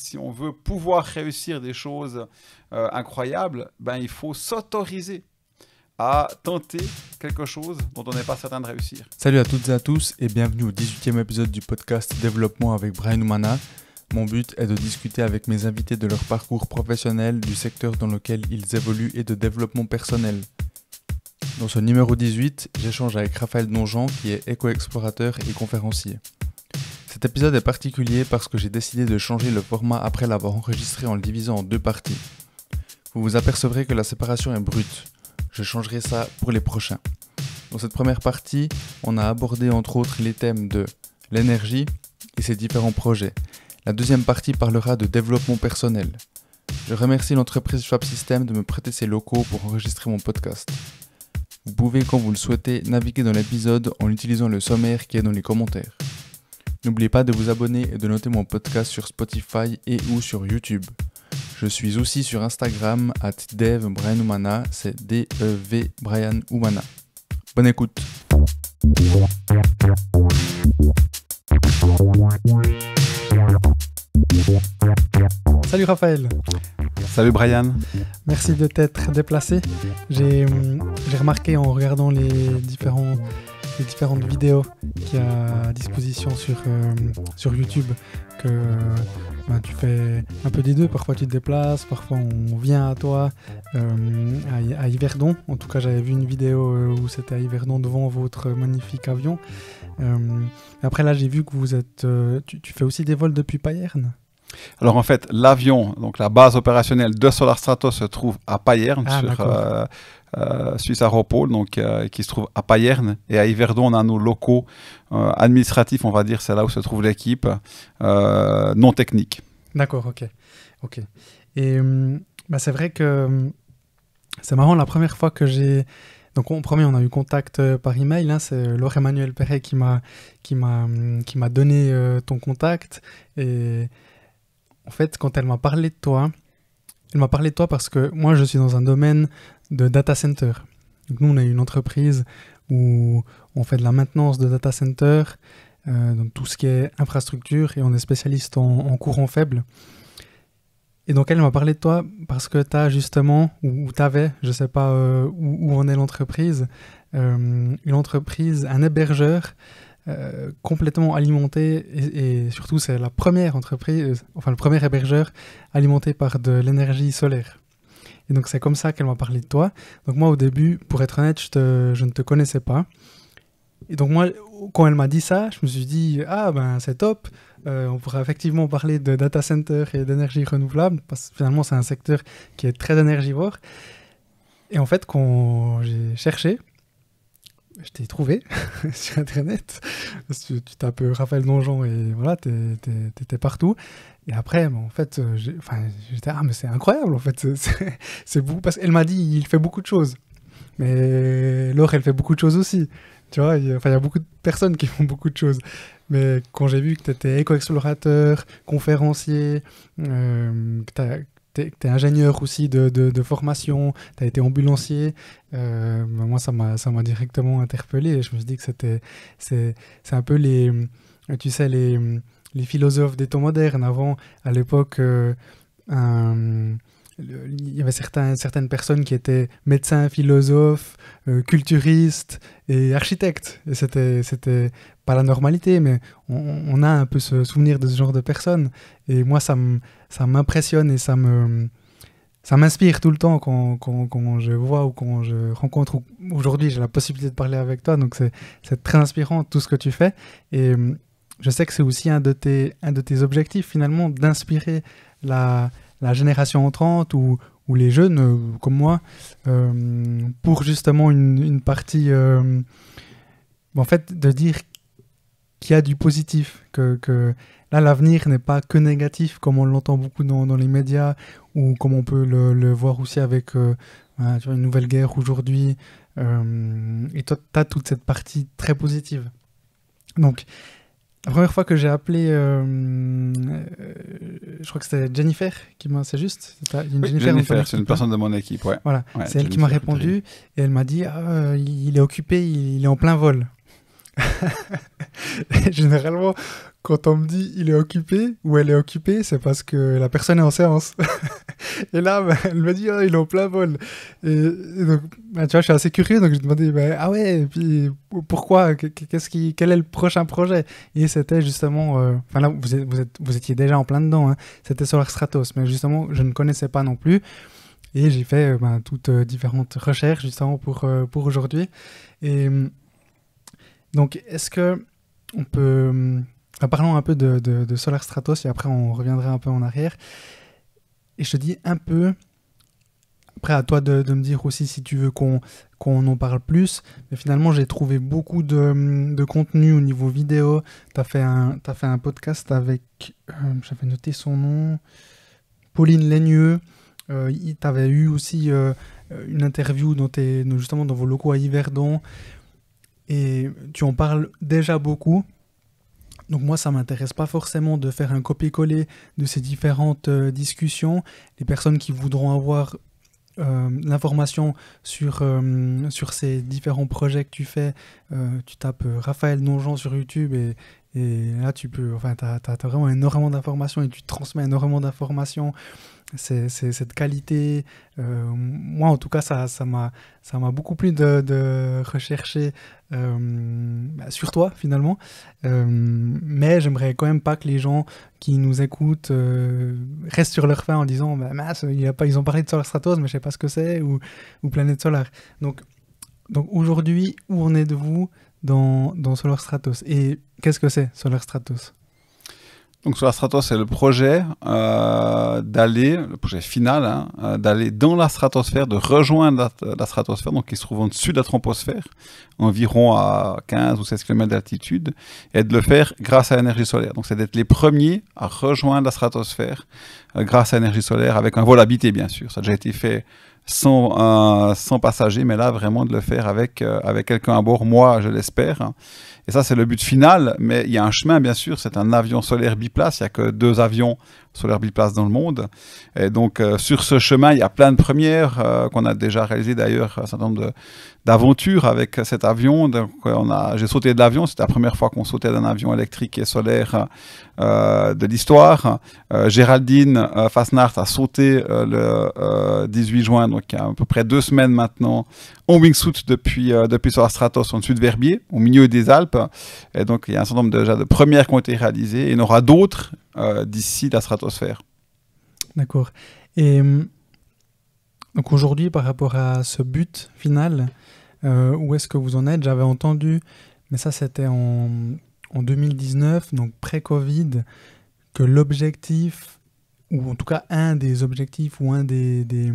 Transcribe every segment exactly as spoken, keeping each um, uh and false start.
si on veut pouvoir réussir des choses euh, incroyables, ben, il faut s'autoriser à tenter quelque chose dont on n'est pas certain de réussir. Salut à toutes et à tous et bienvenue au dix-huitième épisode du podcast Développement avec Bryan Umana. Mon but est de discuter avec mes invités de leur parcours professionnel, du secteur dans lequel ils évoluent et de développement personnel. Dans ce numéro dix-huit, j'échange avec Raphaël Domjan qui est éco-explorateur et conférencier. Cet épisode est particulier parce que j'ai décidé de changer le format après l'avoir enregistré en le divisant en deux parties. Vous vous apercevrez que la séparation est brute. Je changerai ça pour les prochains. Dans cette première partie, on a abordé entre autres les thèmes de l'énergie et ses différents projets. La deuxième partie parlera de développement personnel. Je remercie l'entreprise Schwab System de me prêter ses locaux pour enregistrer mon podcast. Vous pouvez, quand vous le souhaitez, naviguer dans l'épisode en utilisant le sommaire qui est dans les commentaires. N'oubliez pas de vous abonner et de noter mon podcast sur Spotify et ou sur YouTube. Je suis aussi sur Instagram, arobase dev bryan umana, c'est D E V Bryan Umana. Bonne écoute. Salut Raphaël. Salut Bryan. Merci de t'être déplacé. J'ai remarqué en regardant les différents... les différentes vidéos qu'il y a à disposition sur, euh, sur YouTube que ben, tu fais un peu des deux, parfois tu te déplaces, parfois on vient à toi, euh, à, à Yverdon. En tout cas j'avais vu une vidéo où c'était à Yverdon devant votre magnifique avion. Euh, après là j'ai vu que vous êtes, euh, tu, tu fais aussi des vols depuis Payerne. Alors en fait l'avion, donc la base opérationnelle de SolarStratos se trouve à Payerne, ah, sur euh, euh, Suisse Aéropole, donc euh, qui se trouve à Payerne, et à Yverdon on a nos locaux euh, administratifs, on va dire, c'est là où se trouve l'équipe euh, non technique. D'accord, ok, ok. Et bah, c'est vrai que c'est marrant, la première fois que j'ai... Donc en premier, on a eu contact par email, hein, c'est Laure-Emmanuel Perret qui m'a qui m'a qui m'a donné euh, ton contact, et... En fait, quand elle m'a parlé de toi, elle m'a parlé de toi parce que moi, je suis dans un domaine de data center. Donc, nous, on a une entreprise où on fait de la maintenance de data center, euh, donc tout ce qui est infrastructure, et on est spécialiste en, en courant faible. Et donc, elle m'a parlé de toi parce que tu as justement, ou, ou tu avais, je ne sais pas euh, où, où en est l'entreprise, euh, une entreprise, un hébergeur, Euh, complètement alimenté et, et surtout c'est la première entreprise, enfin le premier hébergeur alimenté par de l'énergie solaire. Et donc c'est comme ça qu'elle m'a parlé de toi. Donc moi au début, pour être honnête, je, te, je ne te connaissais pas. Et donc moi, quand elle m'a dit ça, je me suis dit « Ah ben c'est top, euh, on pourrait effectivement parler de data center et d'énergie renouvelable, parce que finalement c'est un secteur qui est très énergivore. » Et en fait quand j'ai cherché, je t'ai trouvé sur internet, tu tapes Raphaël Domjan et voilà, t'étais partout. Et après, ben, en fait, j'étais ah mais c'est incroyable en fait, c'est beaucoup parce qu'elle m'a dit il fait beaucoup de choses, mais Laure elle fait beaucoup de choses aussi, tu vois. Il enfin, y a beaucoup de personnes qui font beaucoup de choses, mais quand j'ai vu que t'étais éco-explorateur, conférencier, euh, que t'as T'es t'es ingénieur aussi de, de, de formation, t'as été ambulancier. Euh, bah moi, ça m'a ça m'a directement interpellé. Et je me suis dit que c'était c'est c'est un peu les tu sais les les philosophes des temps modernes. Avant, à l'époque, euh, un il y avait certains, certaines personnes qui étaient médecins, philosophes, euh, culturistes et architectes. Et c'était, c'était pas la normalité, mais on, on a un peu ce souvenir de ce genre de personnes. Et moi, ça m'impressionne et ça me, ça m'inspire tout le temps quand, quand, quand je vois ou quand je rencontre. Aujourd'hui, j'ai la possibilité de parler avec toi, donc c'est très inspirant tout ce que tu fais. Et je sais que c'est aussi un de, tes, un de tes objectifs, finalement, d'inspirer la... la génération entrante ou, ou les jeunes comme moi, euh, pour justement une, une partie, euh, en fait, de dire qu'il y a du positif, que, que là, l'avenir n'est pas que négatif, comme on l'entend beaucoup dans, dans les médias, ou comme on peut le, le voir aussi avec euh, une nouvelle guerre aujourd'hui. Euh, et toi, tu as toute cette partie très positive. Donc, la première fois que j'ai appelé, euh, euh, je crois que c'était Jennifer qui m'a, c'est juste, pas, une oui, Jennifer, Jennifer c'est une personne de mon équipe, ouais. Voilà, ouais, c'est elle qui m'a répondu et elle m'a dit ah, il est occupé, il est en plein vol. Généralement, Quand on me dit il est occupé ou elle est occupée, c'est parce que la personne est en séance. Et là, bah, elle me dit oh, il est en plein vol. Et, et donc, bah, tu vois, je suis assez curieux, donc je demandais bah, ah ouais, et puis pourquoi, qu'est-ce qui, quel est le prochain projet? Et c'était justement, enfin euh, là, vous, êtes, vous, êtes, vous étiez déjà en plein dedans, hein, c'était SolarStratos, mais justement, je ne connaissais pas non plus. Et j'ai fait euh, bah, toutes euh, différentes recherches justement pour, euh, pour aujourd'hui. Et donc, est-ce que on peut. Euh, Parlons un peu de, de, de SolarStratos et après on reviendra un peu en arrière. Et je te dis un peu, après à toi de, de me dire aussi si tu veux qu'on qu'on en parle plus, mais finalement j'ai trouvé beaucoup de, de contenu au niveau vidéo. Tu as fait un, t'as fait un podcast avec, euh, j'avais noté son nom, Pauline Laigneux. Euh, tu avais eu aussi euh, une interview dans tes, justement dans vos locaux à Yverdon et tu en parles déjà beaucoup. Donc moi, ça ne m'intéresse pas forcément de faire un copier-coller de ces différentes euh, discussions. Les personnes qui voudront avoir euh, l'information sur, euh, sur ces différents projets que tu fais, euh, tu tapes euh, Raphaël Domjan sur YouTube et, et là, tu peux, enfin, t'as, t'as, t'as vraiment énormément d'informations et tu transmets énormément d'informations. C'est, c'est cette qualité. Euh, moi, en tout cas, ça, ça m'a, ça m'a beaucoup plu de, de rechercher euh, bah, sur toi, finalement. Euh, mais j'aimerais quand même pas que les gens qui nous écoutent euh, restent sur leur faim en disant bah, « mince, il y a pas, ils ont parlé de SolarStratos, mais je sais pas ce que c'est, ou, ou PlanetSolar. » Donc, donc aujourd'hui, où en êtes-vous dans, dans SolarStratos? Et qu'est-ce que c'est, SolarStratos? Donc SolarStratos, c'est le projet euh, d'aller, le projet final, hein, euh, d'aller dans la stratosphère, de rejoindre la, la stratosphère, donc qui se trouve en dessus de la troposphère, environ à quinze ou seize kilomètres d'altitude, et de le faire grâce à l'énergie solaire. Donc c'est d'être les premiers à rejoindre la stratosphère euh, grâce à l'énergie solaire, avec un vol habité bien sûr. Ça a déjà été fait sans, euh, sans passagers, mais là vraiment de le faire avec, euh, avec quelqu'un à bord, moi je l'espère. Hein. Et ça, c'est le but final, mais il y a un chemin, bien sûr. C'est un avion solaire biplace. Il n'y a que deux avions solaires biplace dans le monde. Et donc, euh, sur ce chemin, il y a plein de premières euh, qu'on a déjà réalisées, d'ailleurs, un certain nombre d'aventures avec cet avion. Donc, on a, j'ai sauté de l'avion. C'était la première fois qu'on sautait d'un avion électrique et solaire euh, de l'histoire. Euh, Géraldine euh, Fasnacht a sauté euh, le euh, dix-huit juin, donc il y a à peu près deux semaines maintenant, en wingsuit depuis, euh, depuis SolarStratos, en dessus de Verbier, au milieu des Alpes. Et donc, il y a un certain nombre déjà de premières qui ont été réalisées et il y en aura d'autres euh, d'ici la stratosphère. D'accord. Et donc aujourd'hui, par rapport à ce but final, euh, où est-ce que vous en êtes? J'avais entendu, mais ça c'était en, en deux mille dix-neuf, donc pré-Covid, que l'objectif, ou en tout cas un des objectifs ou un des... des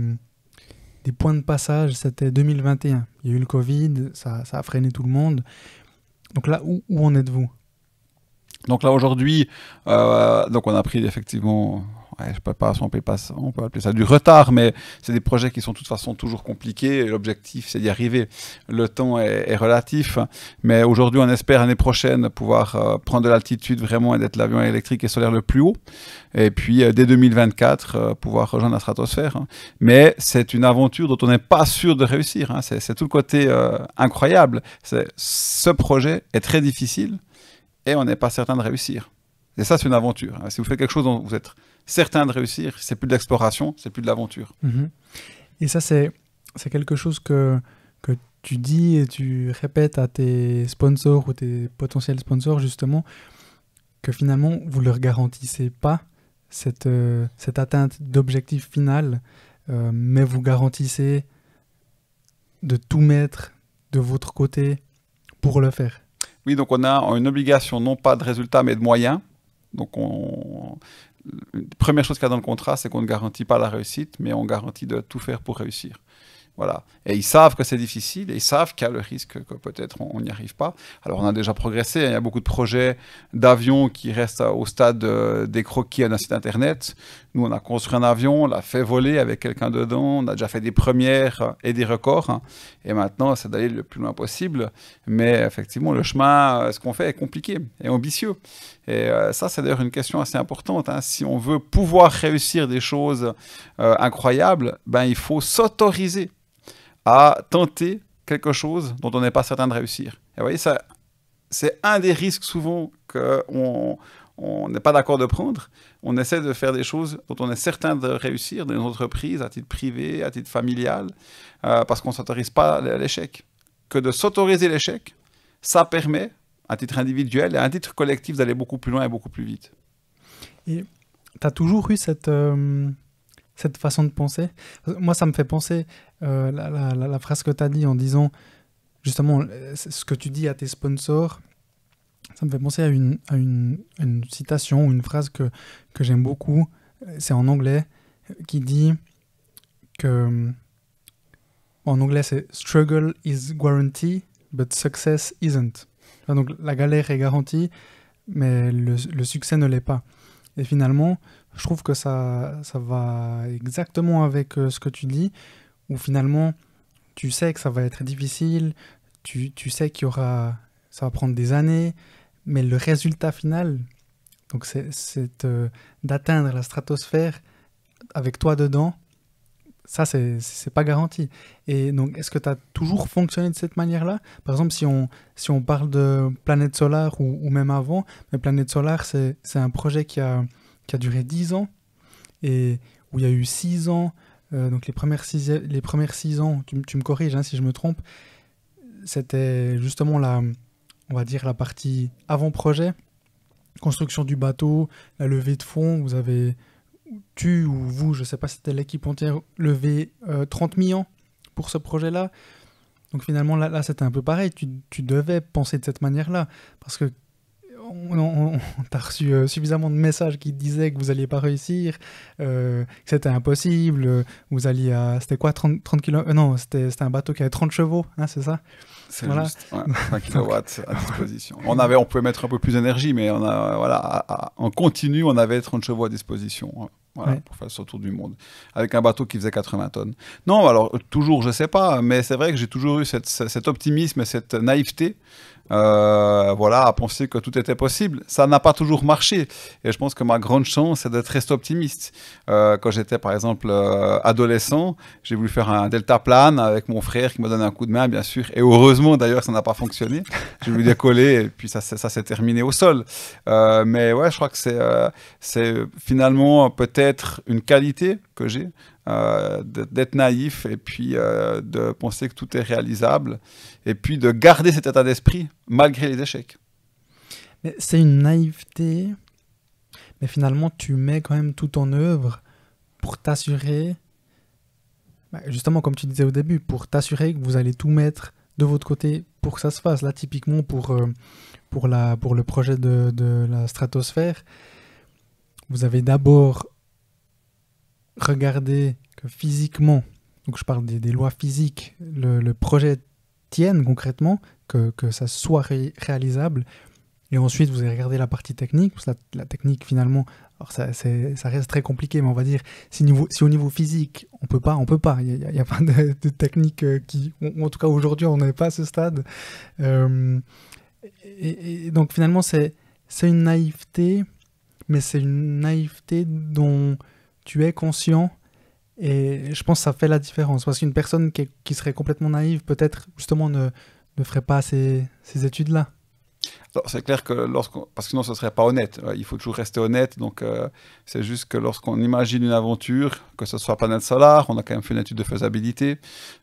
des points de passage, c'était deux mille vingt et un. Il y a eu le Covid, ça, ça a freiné tout le monde. Donc là, où, où en êtes-vous? Donc là, aujourd'hui, euh, donc on a pris effectivement... Ouais, je peux pas, on, peut pas, on peut appeler ça du retard, mais c'est des projets qui sont de toute façon toujours compliqués. L'objectif, c'est d'y arriver. Le temps est, est relatif, mais aujourd'hui, on espère l'année prochaine pouvoir euh, prendre de l'altitude vraiment et d'être l'avion électrique et solaire le plus haut. Et puis, euh, dès deux mille vingt-quatre, euh, pouvoir rejoindre la stratosphère. Hein. Mais c'est une aventure dont on n'est pas sûr de réussir. Hein. C'est, c'est tout le côté euh, incroyable. C'est, ce projet est très difficile et on n'est pas certain de réussir. Et ça, c'est une aventure. Si vous faites quelque chose dont vous êtes certain de réussir, c'est plus de l'exploration, c'est plus de l'aventure. Mmh. Et ça, c'est, c'est quelque chose que, que tu dis et tu répètes à tes sponsors ou tes potentiels sponsors, justement, que finalement, vous ne leur garantissez pas cette, euh, cette atteinte d'objectif final, euh, mais vous garantissez de tout mettre de votre côté pour le faire. Oui, donc on a une obligation, non pas de résultat, mais de moyens. Donc, on... la première chose qu'il y a dans le contrat, c'est qu'on ne garantit pas la réussite, mais on garantit de tout faire pour réussir. Voilà. Et ils savent que c'est difficile, et ils savent qu'il y a le risque que peut-être on n'y arrive pas. Alors, on a déjà progressé. Il y a beaucoup de projets d'avions qui restent au stade euh, des croquis à notre site internet. Nous, on a construit un avion, on l'a fait voler avec quelqu'un dedans. On a déjà fait des premières et des records. Hein. Et maintenant, c'est d'aller le plus loin possible. Mais effectivement, le chemin, ce qu'on fait est compliqué et ambitieux. Et euh, ça, c'est d'ailleurs une question assez importante. Hein. Si on veut pouvoir réussir des choses euh, incroyables, ben, il faut s'autoriser à tenter quelque chose dont on n'est pas certain de réussir. Et vous voyez, ça, c'est un des risques souvent qu'on on n'est pas d'accord de prendre. On essaie de faire des choses dont on est certain de réussir dans une entreprise, à titre privé, à titre familial, euh, parce qu'on ne s'autorise pas à l'échec. Que de s'autoriser l'échec, ça permet, à titre individuel et à titre collectif, d'aller beaucoup plus loin et beaucoup plus vite. Et tu as toujours eu cette... Euh... cette façon de penser. Moi, ça me fait penser euh, la, la, la phrase que tu as dit en disant, justement, ce que tu dis à tes sponsors, ça me fait penser à une, à une, une citation, une phrase que, que j'aime beaucoup, c'est en anglais, qui dit que, en anglais, c'est « struggle is guaranteed, but success isn't ». Donc, la galère est garantie, mais le, le succès ne l'est pas. Et finalement, je trouve que ça, ça va exactement avec euh, ce que tu dis, où finalement, tu sais que ça va être difficile, tu, tu sais qu'il y aura, ça va prendre des années, mais le résultat final, donc c'est, c'est euh, d'atteindre la stratosphère avec toi dedans, ça, c'est, c'est pas garanti. Et donc, est-ce que tu as toujours fonctionné de cette manière-là? Par exemple, si on, si on parle de PlanetSolar ou, ou même avant, mais PlanetSolar, c'est, c'est un projet qui a, qui a duré dix ans et où il y a eu six ans. Euh, donc, les premières six ans, tu, tu me corriges hein, si je me trompe, c'était justement la, on va dire, la partie avant-projet, construction du bateau, la levée de fonds, vous avez... tu ou vous, je ne sais pas si c'était l'équipe entière, lever euh, trente millions pour ce projet-là. Donc finalement, là, là c'était un peu pareil. Tu, tu devais penser de cette manière-là parce que on, on, on t'a reçu euh, suffisamment de messages qui disaient que vous n'alliez pas réussir, euh, que c'était impossible. Euh, vous alliez à... C'était quoi, trente kilowatts euh, Non, c'était un bateau qui avait trente chevaux, hein, c'est ça? C'est voilà. Juste, ouais, cinq kilowatts à disposition. On, avait, on pouvait mettre un peu plus d'énergie, mais on a, voilà, à, à, en continu, on avait trente chevaux à disposition, voilà, ouais, pour faire ce tour du monde, avec un bateau qui faisait quatre-vingts tonnes. Non, alors toujours, je ne sais pas, mais c'est vrai que j'ai toujours eu cette, cette, cet optimisme et cette naïveté euh, voilà, à penser que tout était possible. Ça n'a pas toujours marché, et je pense que ma grande chance, c'est d'être resté optimiste. Euh, quand j'étais, par exemple, euh, adolescent, j'ai voulu faire un deltaplane avec mon frère qui m'a donné un coup de main, bien sûr, et heureusement, d'ailleurs, ça n'a pas fonctionné. J'ai voulu décoller et puis ça, ça, ça s'est terminé au sol. Euh, mais ouais, je crois que c'est euh, finalement peut-être une qualité que j'ai, euh, d'être naïf et puis euh, de penser que tout est réalisable et puis de garder cet état d'esprit malgré les échecs. Mais c'est une naïveté, mais finalement, tu mets quand même tout en œuvre pour t'assurer, justement, comme tu disais au début, pour t'assurer que vous allez tout mettre de votre côté pour que ça se fasse. Là, typiquement, pour, euh, pour, la, pour le projet de, de la stratosphère, vous avez d'abord regardé que physiquement, donc je parle des, des lois physiques, le, le projet tienne concrètement, que, que ça soit ré réalisable. Et ensuite, vous avez regardé la partie technique, parce que la, la technique, finalement, alors ça, ça reste très compliqué, mais on va dire, si, niveau, si au niveau physique, on peut pas, on peut pas. Il n'y a, a pas de, de technique qui... On, en tout cas, aujourd'hui, on n'est pas à ce stade. Euh, et, et donc, finalement, c'est une naïveté, mais c'est une naïveté dont tu es conscient. Et je pense que ça fait la différence. Parce qu'une personne qui, est, qui serait complètement naïve, peut-être, justement, ne, ne ferait pas ces, ces études-là. C'est clair que lorsqu'on... Parce que sinon, ce ne serait pas honnête. Il faut toujours rester honnête. Donc, euh, c'est juste que lorsqu'on imagine une aventure, que ce soit PlanetSolar, on a quand même fait une étude de faisabilité.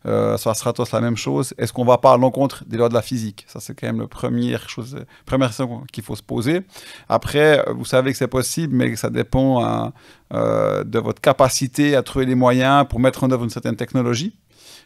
Euh, sur Stratos, la même chose. Est-ce qu'on ne va pas à l'encontre des lois de la physique? Ça, c'est quand même la première chose, première question qu'il faut se poser. Après, vous savez que c'est possible, mais ça dépend hein, euh, de votre capacité à trouver les moyens pour mettre en œuvre une certaine technologie.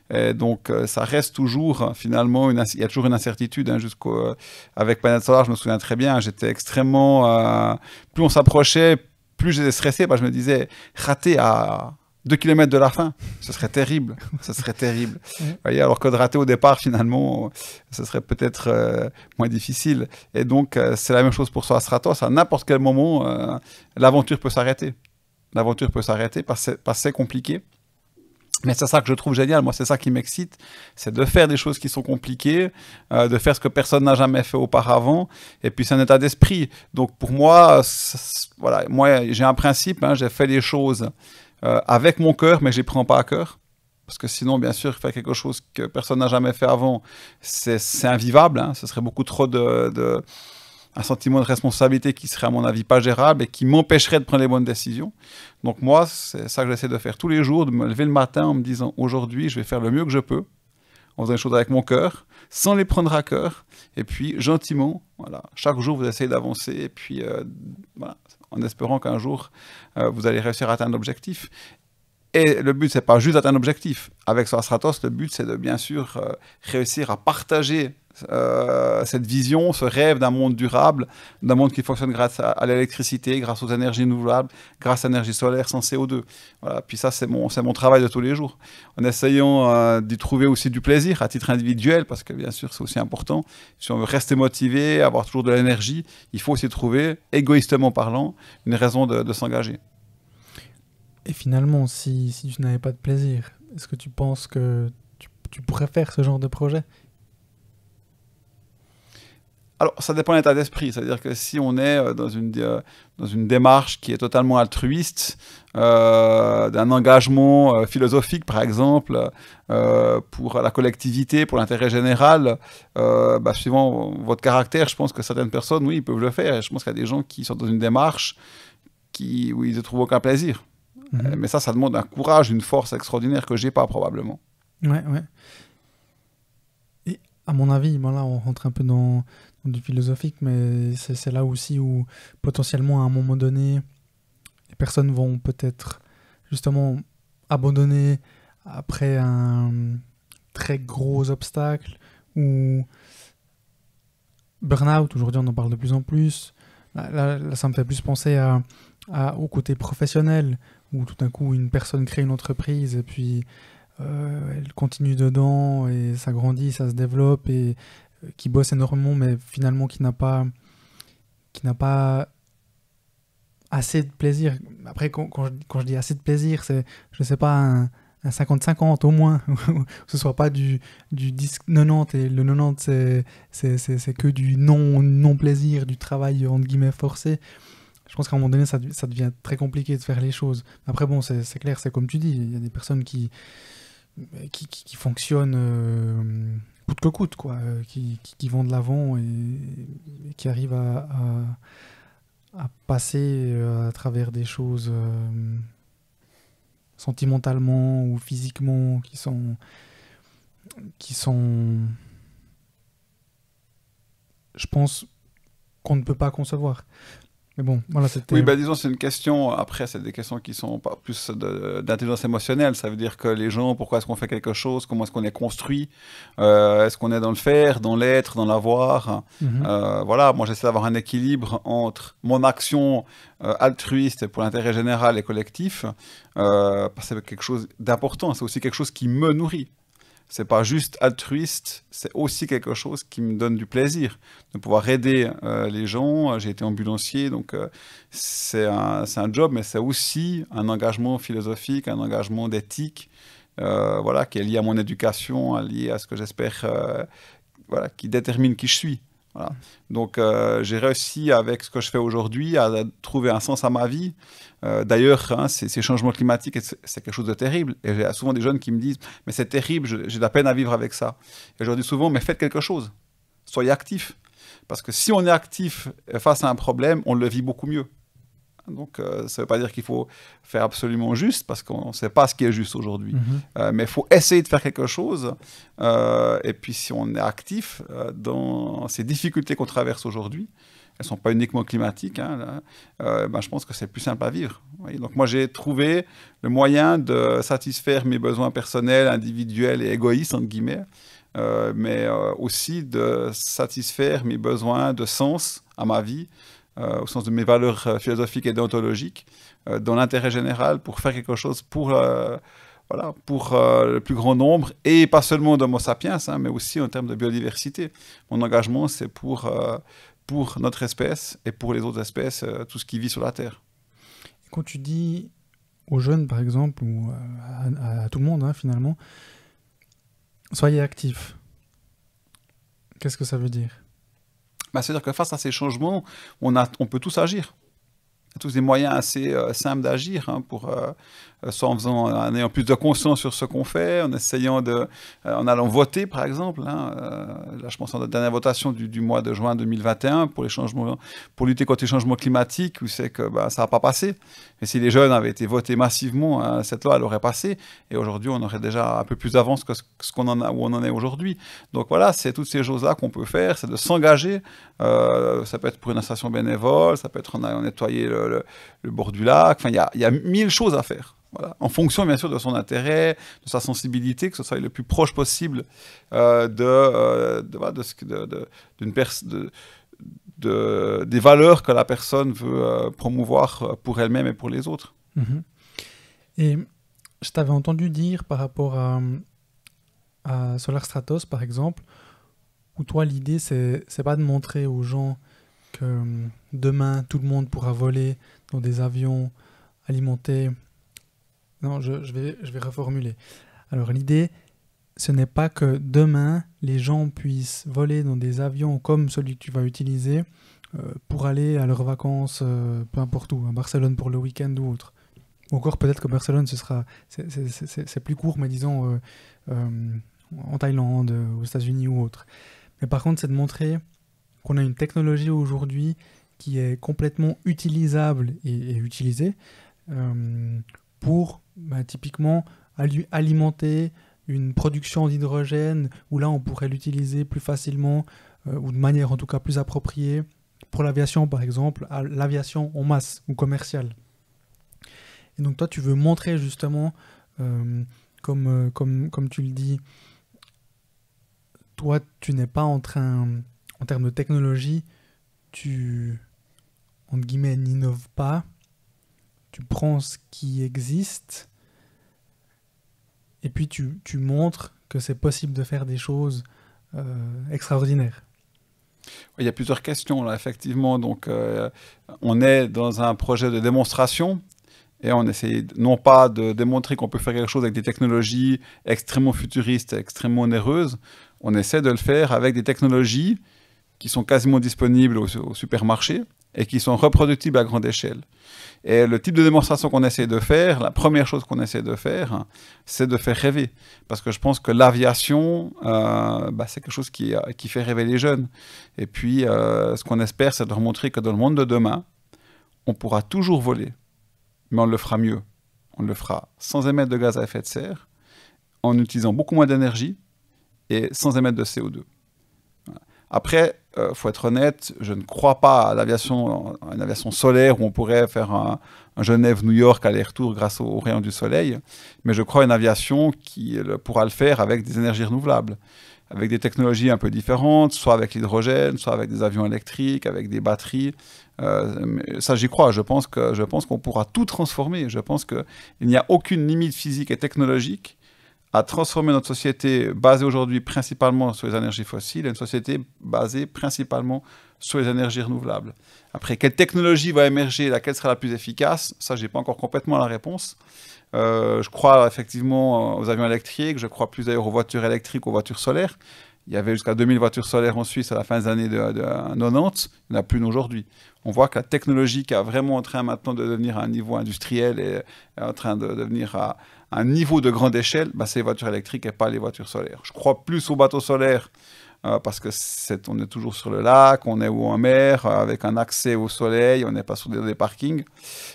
Et donc, ça reste toujours, finalement, une, il y a toujours une incertitude. Hein, jusqu'au, avec PlanetSolar, je me souviens très bien, j'étais extrêmement... Euh, plus on s'approchait, plus j'étais stressé. Bah, je me disais, rater à deux kilomètres de la fin, ce serait terrible. Ce serait terrible. Vous voyez, alors que de rater au départ, finalement, ce serait peut-être euh, moins difficile. Et donc, euh, c'est la même chose pour SolarStratos. À n'importe quel moment, euh, l'aventure peut s'arrêter. L'aventure peut s'arrêter parce que c'est compliqué. Mais c'est ça que je trouve génial, moi c'est ça qui m'excite, c'est de faire des choses qui sont compliquées, euh, de faire ce que personne n'a jamais fait auparavant, et puis c'est un état d'esprit. Donc pour moi, voilà, moi j'ai un principe, hein, j'ai fait les choses euh, avec mon cœur, mais je ne les prends pas à cœur. Parce que sinon, bien sûr, faire quelque chose que personne n'a jamais fait avant, c'est invivable, hein, ce serait beaucoup trop de... de un sentiment de responsabilité qui serait à mon avis pas gérable et qui m'empêcherait de prendre les bonnes décisions. Donc moi, c'est ça que j'essaie de faire tous les jours, de me lever le matin en me disant aujourd'hui, je vais faire le mieux que je peux, en faisant les choses avec mon cœur, sans les prendre à cœur, et puis gentiment, voilà, chaque jour vous essayez d'avancer, et puis euh, voilà, en espérant qu'un jour euh, vous allez réussir à atteindre l'objectif. Et le but, c'est pas juste d'atteindre l'objectif. Avec SolarStratos, le but, c'est de bien sûr euh, réussir à partager Euh, cette vision, ce rêve d'un monde durable, d'un monde qui fonctionne grâce à, à l'électricité, grâce aux énergies renouvelables, grâce à l'énergie solaire sans C O deux. Voilà. Puis ça, c'est mon, c'est mon travail de tous les jours. En essayant euh, d'y trouver aussi du plaisir à titre individuel, parce que bien sûr, c'est aussi important. Si on veut rester motivé, avoir toujours de l'énergie, il faut aussi trouver, égoïstement parlant, une raison de, de s'engager. Et finalement, si, si tu n'avais pas de plaisir, est-ce que tu penses que tu, tu pourrais faire ce genre de projet ? Alors, ça dépend de l'état d'esprit, c'est-à-dire que si on est dans une, euh, dans une démarche qui est totalement altruiste, euh, d'un engagement euh, philosophique, par exemple, euh, pour la collectivité, pour l'intérêt général, euh, bah, suivant votre caractère, je pense que certaines personnes, oui, ils peuvent le faire. Et je pense qu'il y a des gens qui sont dans une démarche qui, où ils ne trouvent aucun plaisir. Mmh. Mais ça, ça demande un courage, une force extraordinaire que je n'ai pas, probablement. Ouais, ouais. Et à mon avis, ben là, on rentre un peu dans... du philosophique, mais c'est, c'est là aussi où potentiellement à un moment donné les personnes vont peut-être justement abandonner après un très gros obstacle ou burn-out. Aujourd'hui on en parle de plus en plus, là, là, là ça me fait plus penser à, à, au côté professionnel où tout d'un coup une personne crée une entreprise et puis euh, elle continue dedans et ça grandit, ça se développe et qui bosse énormément, mais finalement qui n'a pas, qui n'a pas assez de plaisir. Après, quand, quand, je, quand je dis assez de plaisir, c'est, je ne sais pas, un, un cinquante cinquante au moins, que ce ne soit pas du, du dix quatre-vingt-dix, et le quatre-vingt-dix, c'est, c'est, c'est, c'est que du non, non-plaisir, du travail, entre guillemets, forcé. Je pense qu'à un moment donné, ça, ça devient très compliqué de faire les choses. Après, bon, c'est, c'est clair, c'est comme tu dis, il y a des personnes qui, qui, qui, qui fonctionnent... Euh, coûte que coûte, quoi, qui, qui, qui vont de l'avant et, et qui arrivent à, à, à passer à travers des choses euh, sentimentalement ou physiquement qui sont, qui sont, je pense, qu'on ne peut pas concevoir. Mais bon, voilà, c'était... Oui, bah, disons, c'est une question, après, c'est des questions qui sont plus de, d'intelligence émotionnelle. Ça veut dire que les gens, pourquoi est-ce qu'on fait quelque chose? Comment est-ce qu'on est construit? euh, Est-ce qu'on est dans le faire, dans l'être, dans l'avoir? Mm-hmm. euh, Voilà, moi, j'essaie d'avoir un équilibre entre mon action euh, altruiste pour l'intérêt général et collectif. Euh, c'est quelque chose d'important, c'est aussi quelque chose qui me nourrit. C'est pas juste altruiste, c'est aussi quelque chose qui me donne du plaisir de pouvoir aider euh, les gens. J'ai été ambulancier, donc euh, c'est un, c'est un job, mais c'est aussi un engagement philosophique, un engagement d'éthique, euh, voilà, qui est lié à mon éducation, lié à ce que j'espère, euh, voilà, qui détermine qui je suis. Voilà. Donc euh, j'ai réussi avec ce que je fais aujourd'hui à trouver un sens à ma vie. Euh, d'ailleurs, hein, ces, ces changements climatiques, c'est, c'est quelque chose de terrible. Et j'ai souvent des jeunes qui me disent « mais c'est terrible, je, j'ai de la peine à vivre avec ça ». Et je leur dis souvent « mais faites quelque chose, soyez actifs ». Parce que si on est actif face à un problème, on le vit beaucoup mieux. Donc euh, ça ne veut pas dire qu'il faut faire absolument juste, parce qu'on ne sait pas ce qui est juste aujourd'hui. Mmh. Euh, mais il faut essayer de faire quelque chose. Euh, et puis si on est actif euh, dans ces difficultés qu'on traverse aujourd'hui, elles ne sont pas uniquement climatiques, hein, là, euh, ben, je pense que c'est plus simple à vivre. Voyez. Donc moi j'ai trouvé le moyen de satisfaire mes besoins personnels, individuels et égoïstes, entre guillemets, euh, mais euh, aussi de satisfaire mes besoins de sens à ma vie, Euh, au sens de mes valeurs euh, philosophiques et déontologiques, euh, dans l'intérêt général, pour faire quelque chose pour, euh, voilà, pour euh, le plus grand nombre, et pas seulement d'Homo sapiens, hein, mais aussi en termes de biodiversité. Mon engagement, c'est pour, euh, pour notre espèce et pour les autres espèces, euh, tout ce qui vit sur la Terre. Quand tu dis aux jeunes, par exemple, ou à, à, à tout le monde, hein, finalement, soyez actifs, qu'est-ce que ça veut dire ? Bah, c'est-à-dire que face à ces changements, on, a, on peut tous agir. a tous des moyens assez euh, simples d'agir, hein, pour euh, soit en, faisant, en ayant plus de conscience sur ce qu'on fait, en essayant de, euh, en allant voter par exemple, hein, euh, là je pense à la dernière votation du, du mois de juin deux mille vingt et un pour les changements, pour lutter contre les changements climatiques, où c'est que bah, ça n'a pas passé. Et si les jeunes avaient été votés massivement, hein, cette loi elle aurait passé, et aujourd'hui on aurait déjà un peu plus d'avance que ce, ce qu'on en a, où on en est aujourd'hui. Donc voilà, c'est toutes ces choses là qu'on peut faire, c'est de s'engager, euh, ça peut être pour une association bénévole, ça peut être en allant nettoyer le, le, le bord du lac, enfin il y a, y a mille choses à faire. Voilà. En fonction, bien sûr, de son intérêt, de sa sensibilité, que ce soit le plus proche possible euh, de, euh, de, de, de, de, d'une pers- de, de, des valeurs que la personne veut euh, promouvoir pour elle-même et pour les autres. Mmh. Et je t'avais entendu dire par rapport à, à SolarStratos, par exemple, où toi, l'idée, c'est, c'est pas de montrer aux gens que demain, tout le monde pourra voler dans des avions alimentés. Non, je, je, vais, je vais reformuler. Alors l'idée, ce n'est pas que demain, les gens puissent voler dans des avions comme celui que tu vas utiliser euh, pour aller à leurs vacances, euh, peu importe où, à Barcelone pour le week-end ou autre. Ou encore peut-être que Barcelone, ce sera, c'est, c'est, c'est, c'est plus court, mais disons euh, euh, en Thaïlande, aux États-Unis ou autre. Mais par contre, c'est de montrer qu'on a une technologie aujourd'hui qui est complètement utilisable et, et utilisée euh, pour... Bah, typiquement alimenter une production d'hydrogène où là on pourrait l'utiliser plus facilement euh, ou de manière en tout cas plus appropriée pour l'aviation par exemple, à l'aviation en masse ou commerciale. Et donc toi tu veux montrer justement euh, comme, euh, comme, comme tu le dis, toi tu n'es pas en train, en termes de technologie, tu entre guillemets n'innoves pas, tu prends ce qui existe et puis tu, tu montres que c'est possible de faire des choses euh, extraordinaires. Il y a plusieurs questions là, effectivement. Donc, euh, on est dans un projet de démonstration et on essaie non pas de démontrer qu'on peut faire quelque chose avec des technologies extrêmement futuristes, extrêmement onéreuses. On essaie de le faire avec des technologies qui sont quasiment disponibles au, au supermarché et qui sont reproductibles à grande échelle. Et le type de démonstration qu'on essaie de faire, la première chose qu'on essaie de faire, c'est de faire rêver. Parce que je pense que l'aviation, euh, bah, c'est quelque chose qui, qui fait rêver les jeunes. Et puis, euh, ce qu'on espère, c'est de leur montrer que dans le monde de demain, on pourra toujours voler, mais on le fera mieux. On le fera sans émettre de gaz à effet de serre, en utilisant beaucoup moins d'énergie, et sans émettre de C O deux. Après, il euh, faut être honnête, je ne crois pas à l'aviation, à une aviation solaire où on pourrait faire un, un Genève-New York aller-retour grâce aux rayons du soleil, mais je crois à une aviation qui le, pourra le faire avec des énergies renouvelables, avec des technologies un peu différentes, soit avec l'hydrogène, soit avec des avions électriques, avec des batteries. Euh, ça, j'y crois. Je pense que, je pense qu'on pourra tout transformer. Je pense qu'il n'y a aucune limite physique et technologique à transformer notre société basée aujourd'hui principalement sur les énergies fossiles, à une société basée principalement sur les énergies renouvelables. Après, quelle technologie va émerger, laquelle sera la plus efficace, ça, je n'ai pas encore complètement la réponse. Euh, je crois effectivement aux avions électriques, je crois plus d'ailleurs aux voitures électriques, aux voitures solaires. Il y avait jusqu'à deux mille voitures solaires en Suisse à la fin des années de, de quatre-vingt-dix, il n'y en a plus aujourd'hui. On voit que la technologie qui est vraiment en train maintenant de devenir à un niveau industriel et en train de devenir à un niveau de grande échelle, bah, c'est les voitures électriques et pas les voitures solaires. Je crois plus aux bateaux solaires euh, parce que c'est, on est toujours sur le lac, on est en mer, avec un accès au soleil, on n'est pas sur des, des parkings.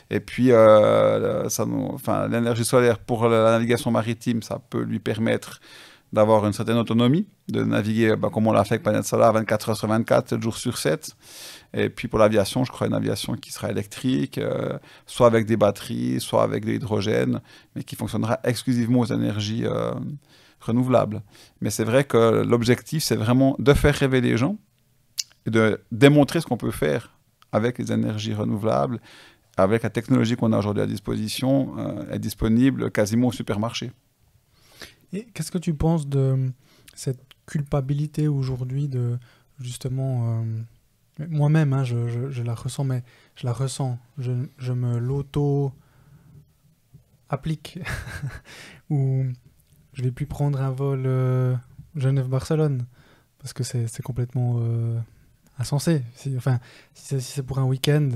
Et puis, euh, ça nous, enfin, l'énergie solaire pour la navigation maritime, ça peut lui permettre d'avoir une certaine autonomie, de naviguer ben, comme on l'a fait avec PlanetSolar, vingt-quatre heures sur vingt-quatre, sept jours sur sept. Et puis pour l'aviation, je crois une aviation qui sera électrique, euh, soit avec des batteries, soit avec de l'hydrogène, mais qui fonctionnera exclusivement aux énergies euh, renouvelables. Mais c'est vrai que l'objectif, c'est vraiment de faire rêver les gens et de démontrer ce qu'on peut faire avec les énergies renouvelables, avec la technologie qu'on a aujourd'hui à disposition, euh, est disponible quasiment au supermarché. Et qu'est-ce que tu penses de cette culpabilité aujourd'hui de, justement, euh, moi-même, hein, je, je, je la ressens, mais je la ressens, je, je me l'auto-applique, où je ne vais plus prendre un vol euh, Genève-Barcelone, parce que c'est, c'est complètement euh, insensé. Si, enfin, si c'est, si c'est pour un week-end,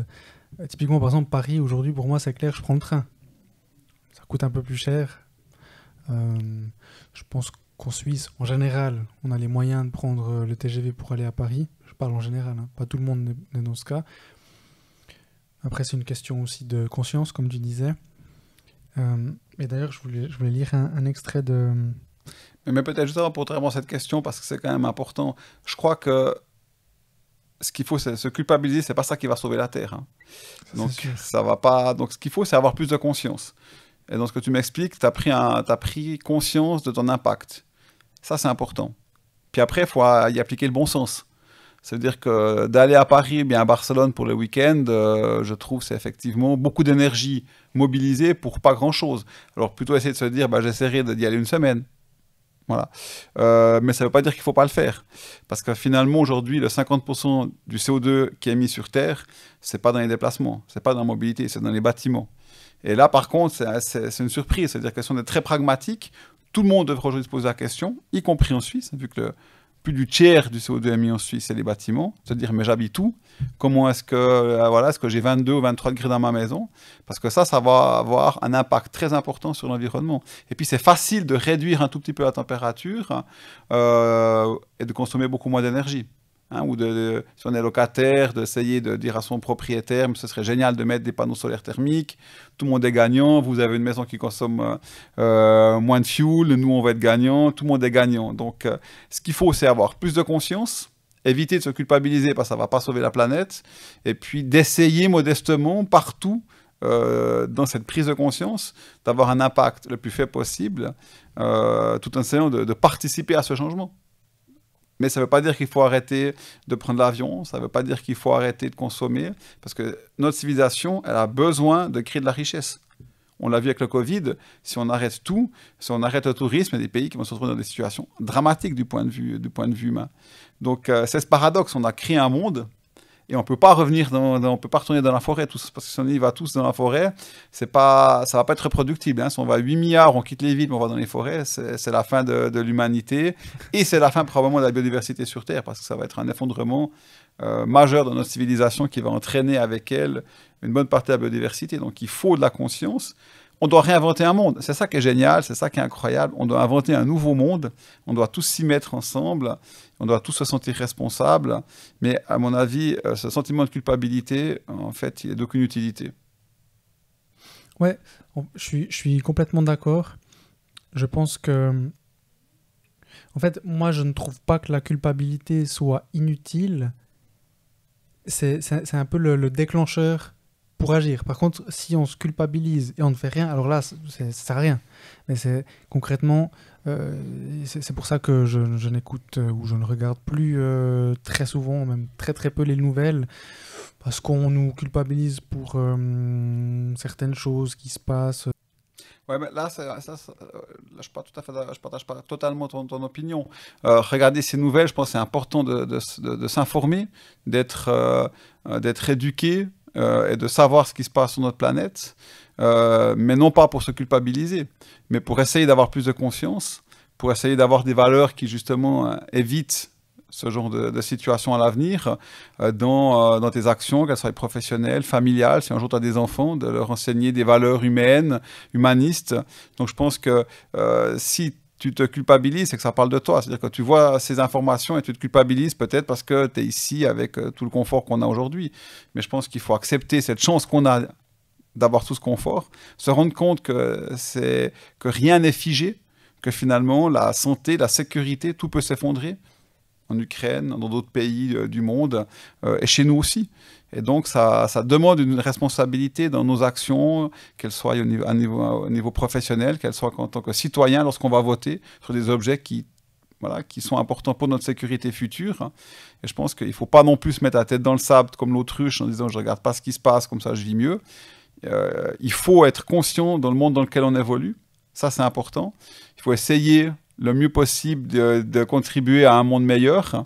Euh, typiquement, par exemple, Paris, aujourd'hui, pour moi, c'est clair, je prends le train. Ça coûte un peu plus cher. Euh, je pense qu'en Suisse, en général, on a les moyens de prendre le T G V pour aller à Paris. Je parle en général, hein. Pas tout le monde n'est dans ce cas. Après, c'est une question aussi de conscience, comme tu disais. Euh, et d'ailleurs, je voulais, je voulais lire un, un extrait de... Mais peut-être juste pour te répondre à cette question, parce que c'est quand même important. Je crois que ce qu'il faut, c'est se culpabiliser, c'est pas ça qui va sauver la Terre. Hein. Ça, donc, ça va pas... donc, ce qu'il faut, c'est avoir plus de conscience. Et dans ce que tu m'expliques, tu as pris un... tu as pris conscience de ton impact. Ça, c'est important. Puis après, il faut y appliquer le bon sens. Ça veut dire que d'aller à Paris, bien à Barcelone pour le week-end, euh, je trouve c'est effectivement beaucoup d'énergie mobilisée pour pas grand-chose. Alors plutôt essayer de se dire, bah, j'essaierai d'y aller une semaine. Voilà. Euh, mais ça ne veut pas dire qu'il ne faut pas le faire. Parce que finalement, aujourd'hui, le cinquante pour cent du C O deux qui est émis sur Terre, ce n'est pas dans les déplacements, ce n'est pas dans la mobilité, c'est dans les bâtiments. Et là, par contre, c'est une surprise. C'est-à-dire que si on est très pragmatique, tout le monde devrait aujourd'hui se poser la question, y compris en Suisse, vu que le... plus du tiers du C O deux émis en Suisse, c'est les bâtiments. Se dire, mais j'habite où? Comment est-ce que, euh, voilà, est-ce que j'ai vingt-deux ou vingt-trois degrés dans ma maison? Parce que ça, ça va avoir un impact très important sur l'environnement. Et puis, c'est facile de réduire un tout petit peu la température hein, euh, et de consommer beaucoup moins d'énergie. Hein, ou de, de, si on est locataire, d'essayer de dire à son propriétaire, mais ce serait génial de mettre des panneaux solaires thermiques, tout le monde est gagnant, vous avez une maison qui consomme euh, moins de fuel, nous on va être gagnant, tout le monde est gagnant. Donc euh, ce qu'il faut, c'est avoir plus de conscience, éviter de se culpabiliser parce que ça ne va pas sauver la planète, et puis d'essayer modestement partout, euh, dans cette prise de conscience, d'avoir un impact le plus faible possible, euh, tout en essayant de, de participer à ce changement. Mais ça ne veut pas dire qu'il faut arrêter de prendre l'avion, ça ne veut pas dire qu'il faut arrêter de consommer, parce que notre civilisation, elle a besoin de créer de la richesse. On l'a vu avec le Covid, si on arrête tout, si on arrête le tourisme, il y a des pays qui vont se retrouver dans des situations dramatiques du point de vue, du point de vue humain. Donc euh, c'est ce paradoxe, on a créé un monde, et on ne peut pas revenir, dans, dans, on peut pas retourner dans la forêt, tous, parce que si on y va tous dans la forêt, pas, ça ne va pas être reproductible. Hein. Si on va à huit milliards, on quitte les villes, mais on va dans les forêts, c'est la fin de, de l'humanité, et c'est la fin probablement de la biodiversité sur Terre, parce que ça va être un effondrement euh, majeur dans notre civilisation qui va entraîner avec elle une bonne partie de la biodiversité. Donc il faut de la conscience. On doit réinventer un monde, c'est ça qui est génial, c'est ça qui est incroyable, on doit inventer un nouveau monde, on doit tous s'y mettre ensemble, on doit tous se sentir responsables, mais à mon avis, ce sentiment de culpabilité, en fait, il n'est d'aucune utilité. Ouais, je suis, je suis complètement d'accord. Je pense que... En fait, moi, je ne trouve pas que la culpabilité soit inutile. C'est, c'est, c'est un peu le, le déclencheur pour agir. Par contre, si on se culpabilise et on ne fait rien, alors là, ça ne sert à rien. Mais c'est concrètement, euh, c'est pour ça que je, je n'écoute euh, ou je ne regarde plus euh, très souvent, même très très peu les nouvelles, parce qu'on nous culpabilise pour euh, certaines choses qui se passent. Ouais, mais là, ça, ça, ça, là je ne partage pas, tout à fait, je partage pas totalement ton, ton opinion. Euh, regarder ces nouvelles, je pense que c'est important de, de, de, de s'informer, d'être euh, d'être éduqué, Euh, et de savoir ce qui se passe sur notre planète, euh, mais non pas pour se culpabiliser, mais pour essayer d'avoir plus de conscience, pour essayer d'avoir des valeurs qui justement euh, évitent ce genre de, de situation à l'avenir, euh, dans, euh, dans tes actions, qu'elles soient professionnelles, familiales, si un jour tu as des enfants, de leur enseigner des valeurs humaines, humanistes. Donc je pense que euh, si tu te culpabilises, c'est que ça parle de toi. C'est-à-dire que tu vois ces informations et tu te culpabilises peut-être parce que tu es ici avec tout le confort qu'on a aujourd'hui. Mais je pense qu'il faut accepter cette chance qu'on a d'avoir tout ce confort, se rendre compte que, c'est, que rien n'est figé, que finalement la santé, la sécurité, tout peut s'effondrer en Ukraine, dans d'autres pays du monde euh, et chez nous aussi. Et donc ça, ça demande une responsabilité dans nos actions, qu'elles soient au niveau, niveau, au niveau professionnel, qu'elles soient en tant que citoyen lorsqu'on va voter sur des objets qui, voilà, qui sont importants pour notre sécurité future. Et je pense qu'il ne faut pas non plus se mettre la tête dans le sable comme l'autruche en disant je ne regarde pas ce qui se passe, comme ça je vis mieux. Euh, il faut être conscient dans le monde dans lequel on évolue, ça c'est important. Il faut essayer le mieux possible de, de contribuer à un monde meilleur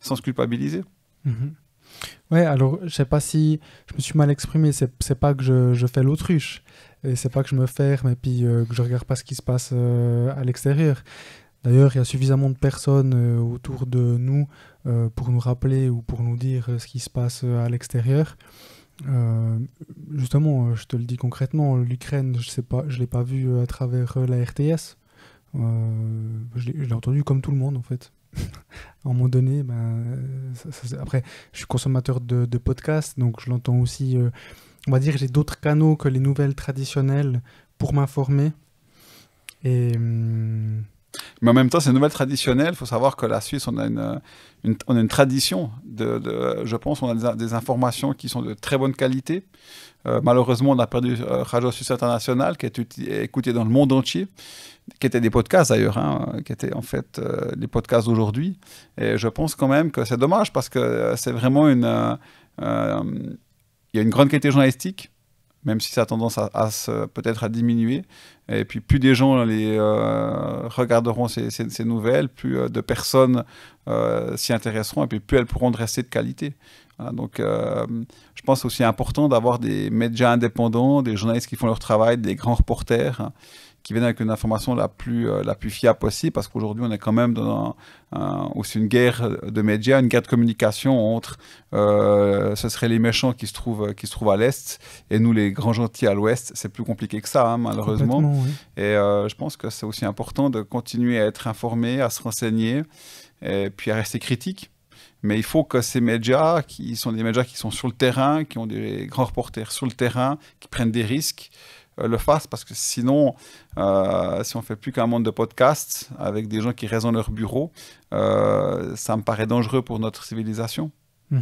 sans se culpabiliser. Mmh. Ouais, alors je sais pas si je me suis mal exprimé, c'est pas que je, je fais l'autruche, et c'est pas que je me ferme et puis euh, que je regarde pas ce qui se passe euh, à l'extérieur. D'ailleurs, il y a suffisamment de personnes euh, autour de nous euh, pour nous rappeler ou pour nous dire ce qui se passe euh, à l'extérieur. Euh, justement, je te le dis concrètement, l'Ukraine, je ne l'ai pas vu à travers la R T S. Euh, je l'ai entendu comme tout le monde, en fait. À un moment donné, ben, ça, ça, après, je suis consommateur de, de podcasts, donc je l'entends aussi. Euh, on va dire j'ai d'autres canaux que les nouvelles traditionnelles pour m'informer. Et... Hum, mais en même temps, c'est une nouvelle traditionnelle. Il faut savoir que la Suisse, on a une, une, on a une tradition de, de, je pense, on a des, des informations qui sont de très bonne qualité. Euh, malheureusement, on a perdu euh, Radio Suisse Internationale, qui est écoutée dans le monde entier, qui étaient des podcasts d'ailleurs, hein, qui étaient en fait euh, les podcasts d'aujourd'hui. Et je pense quand même que c'est dommage, parce que c'est vraiment une... Euh, euh, il y a une grande qualité journalistique, même si ça a tendance à, à peut-être à diminuer. Et puis plus des gens les, euh, regarderont ces, ces, ces nouvelles, plus euh, de personnes euh, s'y intéresseront, et puis plus elles pourront rester de qualité. Hein, donc euh, je pense aussi important d'avoir des médias indépendants, des journalistes qui font leur travail, des grands reporters, hein, qui viennent avec une information la plus, euh, la plus fiable possible, parce qu'aujourd'hui, on est quand même dans un, un, aussi une guerre de médias, une guerre de communication entre euh, ce seraient les méchants qui se trouvent, qui se trouvent à l'Est, et nous, les grands gentils à l'Ouest. C'est plus compliqué que ça, hein, malheureusement. Oui. Et euh, je pense que c'est aussi important de continuer à être informé, à se renseigner, et puis à rester critique. Mais il faut que ces médias, qui sont des médias qui sont sur le terrain, qui ont des grands reporters sur le terrain, qui prennent des risques, le fasse, parce que sinon, euh, si on ne fait plus qu'un monde de podcasts avec des gens qui restent dans leur bureau, euh, ça me paraît dangereux pour notre civilisation. Mmh.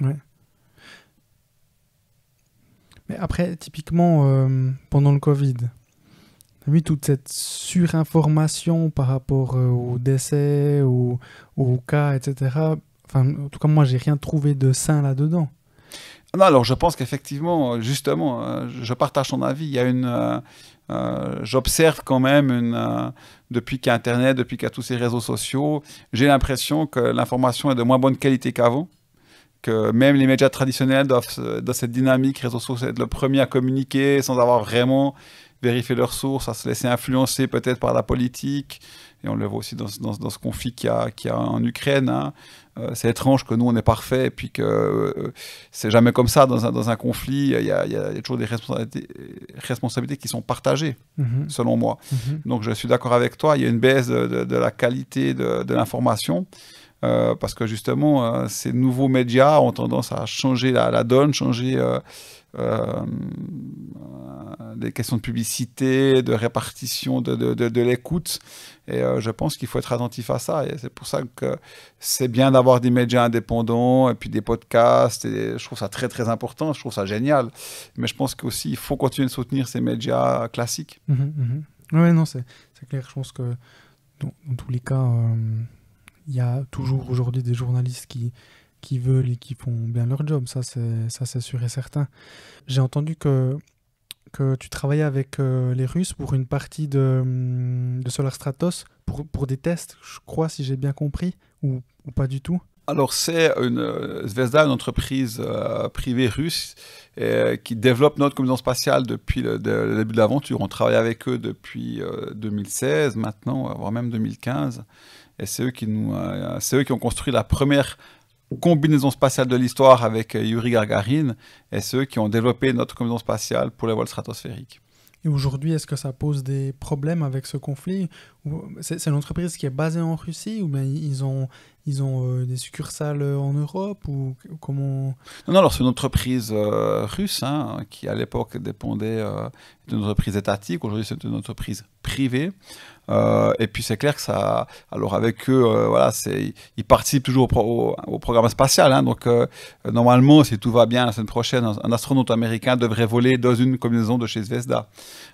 Ouais. Mais après, typiquement, euh, pendant le Covid, oui, toute cette surinformation par rapport euh, aux décès, aux, aux cas, et cetera. Enfin, en tout cas, moi, j'ai rien trouvé de sain là-dedans. Non, alors je pense qu'effectivement, justement, je partage ton avis. Il y a une, euh, euh, j'observe quand même une, euh, depuis qu'il y a Internet, depuis qu'il y a tous ces réseaux sociaux, j'ai l'impression que l'information est de moins bonne qualité qu'avant, que même les médias traditionnels doivent, dans cette dynamique réseaux sociaux, être le premier à communiquer sans avoir vraiment vérifié leurs sources, à se laisser influencer peut-être par la politique. Et on le voit aussi dans, dans, dans ce conflit qu'il y a, qu'il y a en Ukraine. Hein. Euh, c'est étrange que nous, on est parfait, et puis que euh, c'est jamais comme ça dans un, dans un conflit. Il y a, il y a toujours des responsabilités, responsabilités qui sont partagées, mm-hmm. selon moi. Mm-hmm. Donc, je suis d'accord avec toi. Il y a une baisse de, de, de la qualité de, de l'information, euh, parce que justement, euh, ces nouveaux médias ont tendance à changer la, la donne, changer... Euh, Euh, des questions de publicité, de répartition, de, de, de, de l'écoute. Et euh, je pense qu'il faut être attentif à ça. Et c'est pour ça que c'est bien d'avoir des médias indépendants et puis des podcasts. Et je trouve ça très, très important. Je trouve ça génial. Mais je pense qu'aussi, il faut continuer de soutenir ces médias classiques. Mmh, mmh. Oui, non, c'est clair. Je pense que dans, dans tous les cas, il euh, y a toujours aujourd'hui des journalistes qui... qui veulent et qui font bien leur job, ça c'est sûr et certain. J'ai entendu que, que tu travaillais avec euh, les Russes pour une partie de, de SolarStratos, pour, pour des tests, je crois, si j'ai bien compris, ou, ou pas du tout. Alors c'est une Zvezda, une entreprise euh, privée russe euh, qui développe notre commission spatiale depuis le, de, le début de l'aventure. On travaille avec eux depuis euh, deux mille seize maintenant, voire même deux mille quinze. Et c'est eux qui nous, euh, c'est eux qui ont construit la première combinaison spatiale de l'histoire avec Yuri Gagarin, et ceux qui ont développé notre combinaison spatiale pour les vols stratosphériques. Et aujourd'hui, est-ce que ça pose des problèmes avec ce conflit? C'est une entreprise qui est basée en Russie, ou bien ils ont, ils ont euh, des succursales en Europe, ou comment... Non, non, alors c'est une entreprise euh, russe, hein, qui à l'époque dépendait euh, d'une entreprise étatique. Aujourd'hui, c'est une entreprise privée. Euh, et puis c'est clair que ça... Alors avec eux, euh, voilà, ils participent toujours au, pro, au, au programme spatial. Hein, donc euh, normalement, si tout va bien la semaine prochaine, un astronaute américain devrait voler dans une combinaison de chez Zvezda.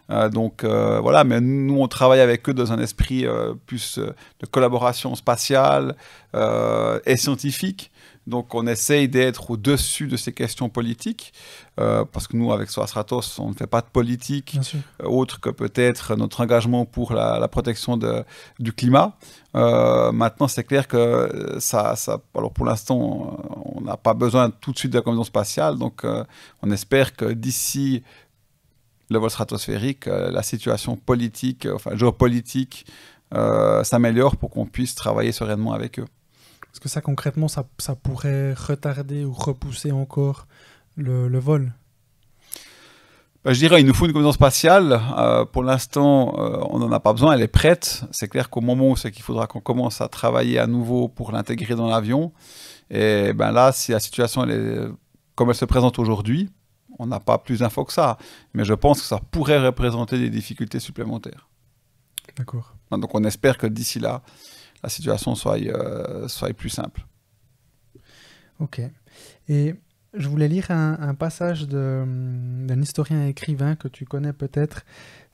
Euh, donc euh, voilà, mais nous, on travaille avec eux dans un esprit euh, plus euh, de collaboration spatiale euh, et scientifique. Donc on essaye d'être au-dessus de ces questions politiques, euh, parce que nous, avec SolarStratos, on ne fait pas de politique euh, autre que peut-être notre engagement pour la, la protection de, du climat. Euh, maintenant, c'est clair que ça, ça alors pour l'instant, on n'a pas besoin tout de suite de la combinaison spatiale, donc euh, on espère que d'ici le vol stratosphérique, euh, la situation politique, enfin géopolitique, euh, s'améliore pour qu'on puisse travailler sereinement avec eux. Est-ce que ça, concrètement, ça, ça pourrait retarder ou repousser encore le, le vol? Je dirais, il nous faut une commission spatiale. Euh, pour l'instant, euh, on n'en a pas besoin, elle est prête. C'est clair qu'au moment où c'est qu'il faudra qu'on commence à travailler à nouveau pour l'intégrer dans l'avion, et ben là, si la situation, elle est comme elle se présente aujourd'hui, on n'a pas plus d'infos que ça. Mais je pense que ça pourrait représenter des difficultés supplémentaires. D'accord. Donc on espère que d'ici là, la situation soit, euh, soit plus simple. Ok. Et... je voulais lire un, un passage d'un historien écrivain que tu connais peut-être.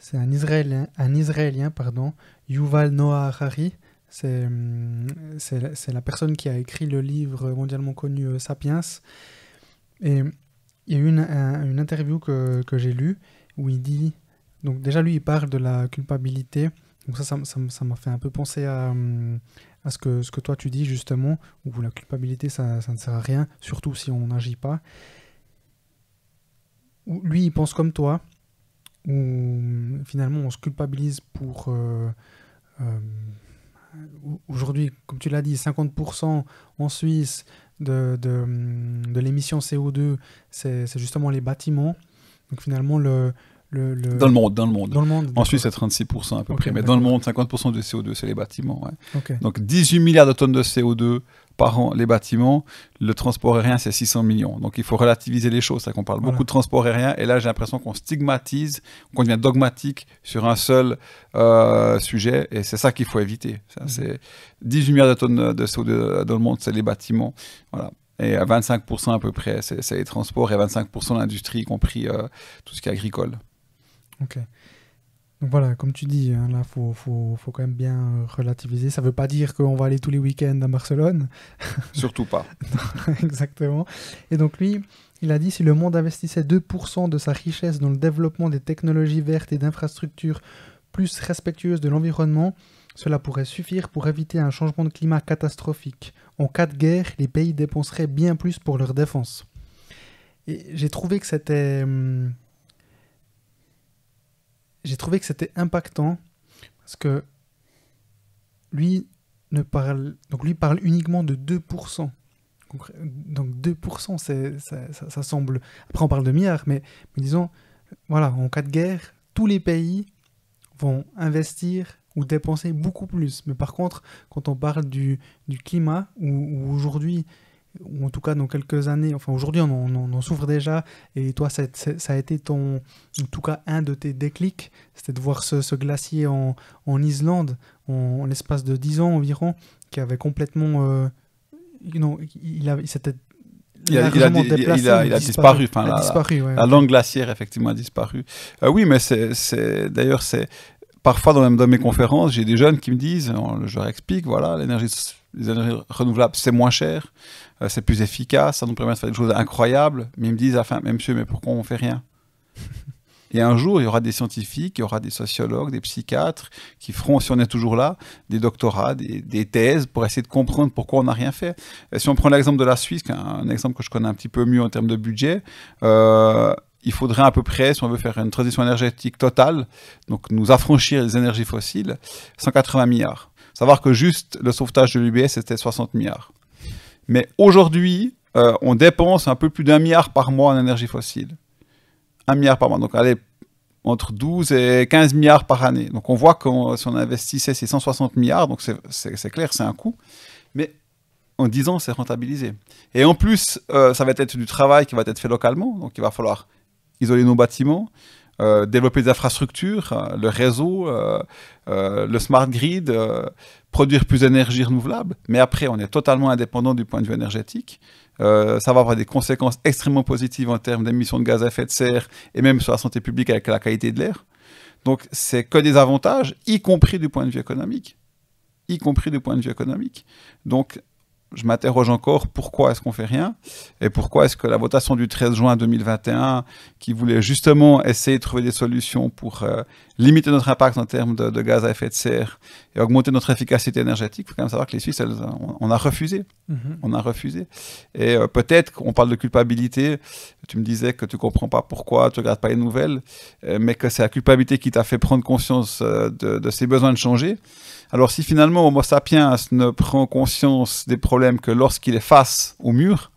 C'est un Israélien, un Israélien pardon, Yuval Noah Harari. C'est la personne qui a écrit le livre mondialement connu Sapiens. Et il y a eu une, un, une interview que, que j'ai lue où il dit... donc déjà, lui, il parle de la culpabilité. Donc ça, ça m'a ça, ça fait un peu penser à... à ce que, ce que toi tu dis justement, où la culpabilité ça, ça ne sert à rien, surtout si on n'agit pas. Où lui il pense comme toi, où finalement on se culpabilise pour... Euh, euh, aujourd'hui, comme tu l'as dit, cinquante pour cent en Suisse de, de, de l'émission C O deux, c'est justement les bâtiments. Donc finalement le... Le, le... Dans le monde, dans le monde. Dans le monde en Suisse, c'est trente-six pour cent à peu okay, près, mais dans le monde, cinquante pour cent de C O deux, c'est les bâtiments. Ouais. Okay. Donc dix-huit milliards de tonnes de C O deux par an, les bâtiments. Le transport aérien, c'est six cents millions. Donc il faut relativiser les choses. On parle voilà. beaucoup de transport aérien, et là, j'ai l'impression qu'on stigmatise, qu'on devient dogmatique sur un seul euh, sujet, et c'est ça qu'il faut éviter. Ça, mmh. dix-huit milliards de tonnes de C O deux dans le monde, c'est les bâtiments. Voilà. Et à vingt-cinq pour cent à peu près, c'est les transports, et à vingt-cinq pour cent l'industrie, y compris euh, tout ce qui est agricole. Ok. Donc voilà, comme tu dis, hein, là, il faut, faut, faut quand même bien relativiser. Ça ne veut pas dire qu'on va aller tous les week-ends à Barcelone. Surtout pas. Non, exactement. Et donc lui, il a dit, si le monde investissait deux pour cent de sa richesse dans le développement des technologies vertes et d'infrastructures plus respectueuses de l'environnement, cela pourrait suffire pour éviter un changement de climat catastrophique. En cas de guerre, les pays dépenseraient bien plus pour leur défense. Et j'ai trouvé que c'était... Hum, j'ai trouvé que c'était impactant parce que lui ne parle, donc lui parle uniquement de deux pour cent. Donc deux pour cent, c'est, ça, ça, ça semble... Après, on parle de milliards, mais, mais disons, voilà, en cas de guerre, tous les pays vont investir ou dépenser beaucoup plus. Mais par contre, quand on parle du, du climat, où, où aujourd'hui... ou en tout cas dans quelques années, enfin aujourd'hui on, on, on en souffre déjà, et toi ça, ça a été ton, en tout cas un de tes déclics, c'était de voir ce, ce glacier en, en Islande, en, en l'espace de dix ans environ, qui avait complètement, euh, non, il, il s'était largement déplacé, il a, il a disparu, enfin, la, disparu, ouais, la langue glaciaire effectivement a disparu. Euh, oui, mais c'est d'ailleurs, c'est parfois dans, dans mes conférences, j'ai des jeunes qui me disent, on, je leur explique, voilà, l'énergie... les énergies renouvelables, c'est moins cher, euh, c'est plus efficace, ça nous permet de faire des choses incroyables. Mais ils me disent, enfin, mais monsieur, mais pourquoi on ne fait rien? Et un jour, il y aura des scientifiques, il y aura des sociologues, des psychiatres qui feront, si on est toujours là, des doctorats, des, des thèses pour essayer de comprendre pourquoi on n'a rien fait. Et si on prend l'exemple de la Suisse, un, un exemple que je connais un petit peu mieux en termes de budget, euh, il faudrait à peu près, si on veut faire une transition énergétique totale, donc nous affranchir des énergies fossiles, cent quatre-vingts milliards. Savoir que juste le sauvetage de l'U B S, c'était soixante milliards. Mais aujourd'hui, euh, on dépense un peu plus d'un milliard par mois en énergie fossile. Un milliard par mois. Donc, allez, entre douze et quinze milliards par année. Donc, on voit que si on investissait ces cent soixante milliards, donc c'est clair, c'est un coût. Mais en dix ans, c'est rentabilisé. Et en plus, euh, ça va être du travail qui va être fait localement. Donc, il va falloir isoler nos bâtiments, Euh, développer des infrastructures, euh, le réseau, euh, euh, le smart grid, euh, produire plus d'énergie renouvelable. Mais après, on est totalement indépendant du point de vue énergétique. Euh, ça va avoir des conséquences extrêmement positives en termes d'émissions de gaz à effet de serre et même sur la santé publique avec la qualité de l'air. Donc, c'est que des avantages, y compris du point de vue économique. Y compris du point de vue économique. Donc, je m'interroge encore, pourquoi est-ce qu'on ne fait rien? Et pourquoi est-ce que la votation du treize juin deux mille vingt et un, qui voulait justement essayer de trouver des solutions pour euh, limiter notre impact en termes de, de gaz à effet de serre et augmenter notre efficacité énergétique, il faut quand même savoir que les Suisses, elles, on, on a refusé. Mm-hmm. On a refusé. Et euh, peut-être qu'on parle de culpabilité. Tu me disais que tu ne comprends pas pourquoi, tu ne regardes pas les nouvelles, euh, mais que c'est la culpabilité qui t'a fait prendre conscience euh, de, de ses besoins de changer. Alors si finalement Homo sapiens ne prend conscience des problèmes que lorsqu'il est face au mur,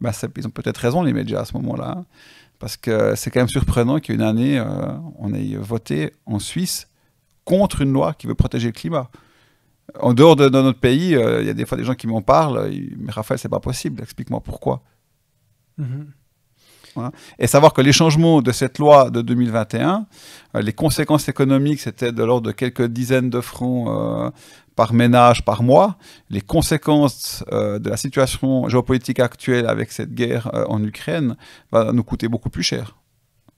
bah, ça, ils ont peut-être raison les médias à ce moment-là, hein, parce que c'est quand même surprenant qu'une année, euh, on ait voté en Suisse contre une loi qui veut protéger le climat. En dehors de, de notre pays, il euh, y a des fois des gens qui m'en parlent, mais Raphaël, c'est pas possible, explique-moi pourquoi. Mm-hmm. Voilà. Et savoir que les changements de cette loi de deux mille vingt et un, euh, les conséquences économiques, c'était de l'ordre de quelques dizaines de francs euh, par ménage, par mois. Les conséquences euh, de la situation géopolitique actuelle avec cette guerre euh, en Ukraine va nous coûter beaucoup plus cher.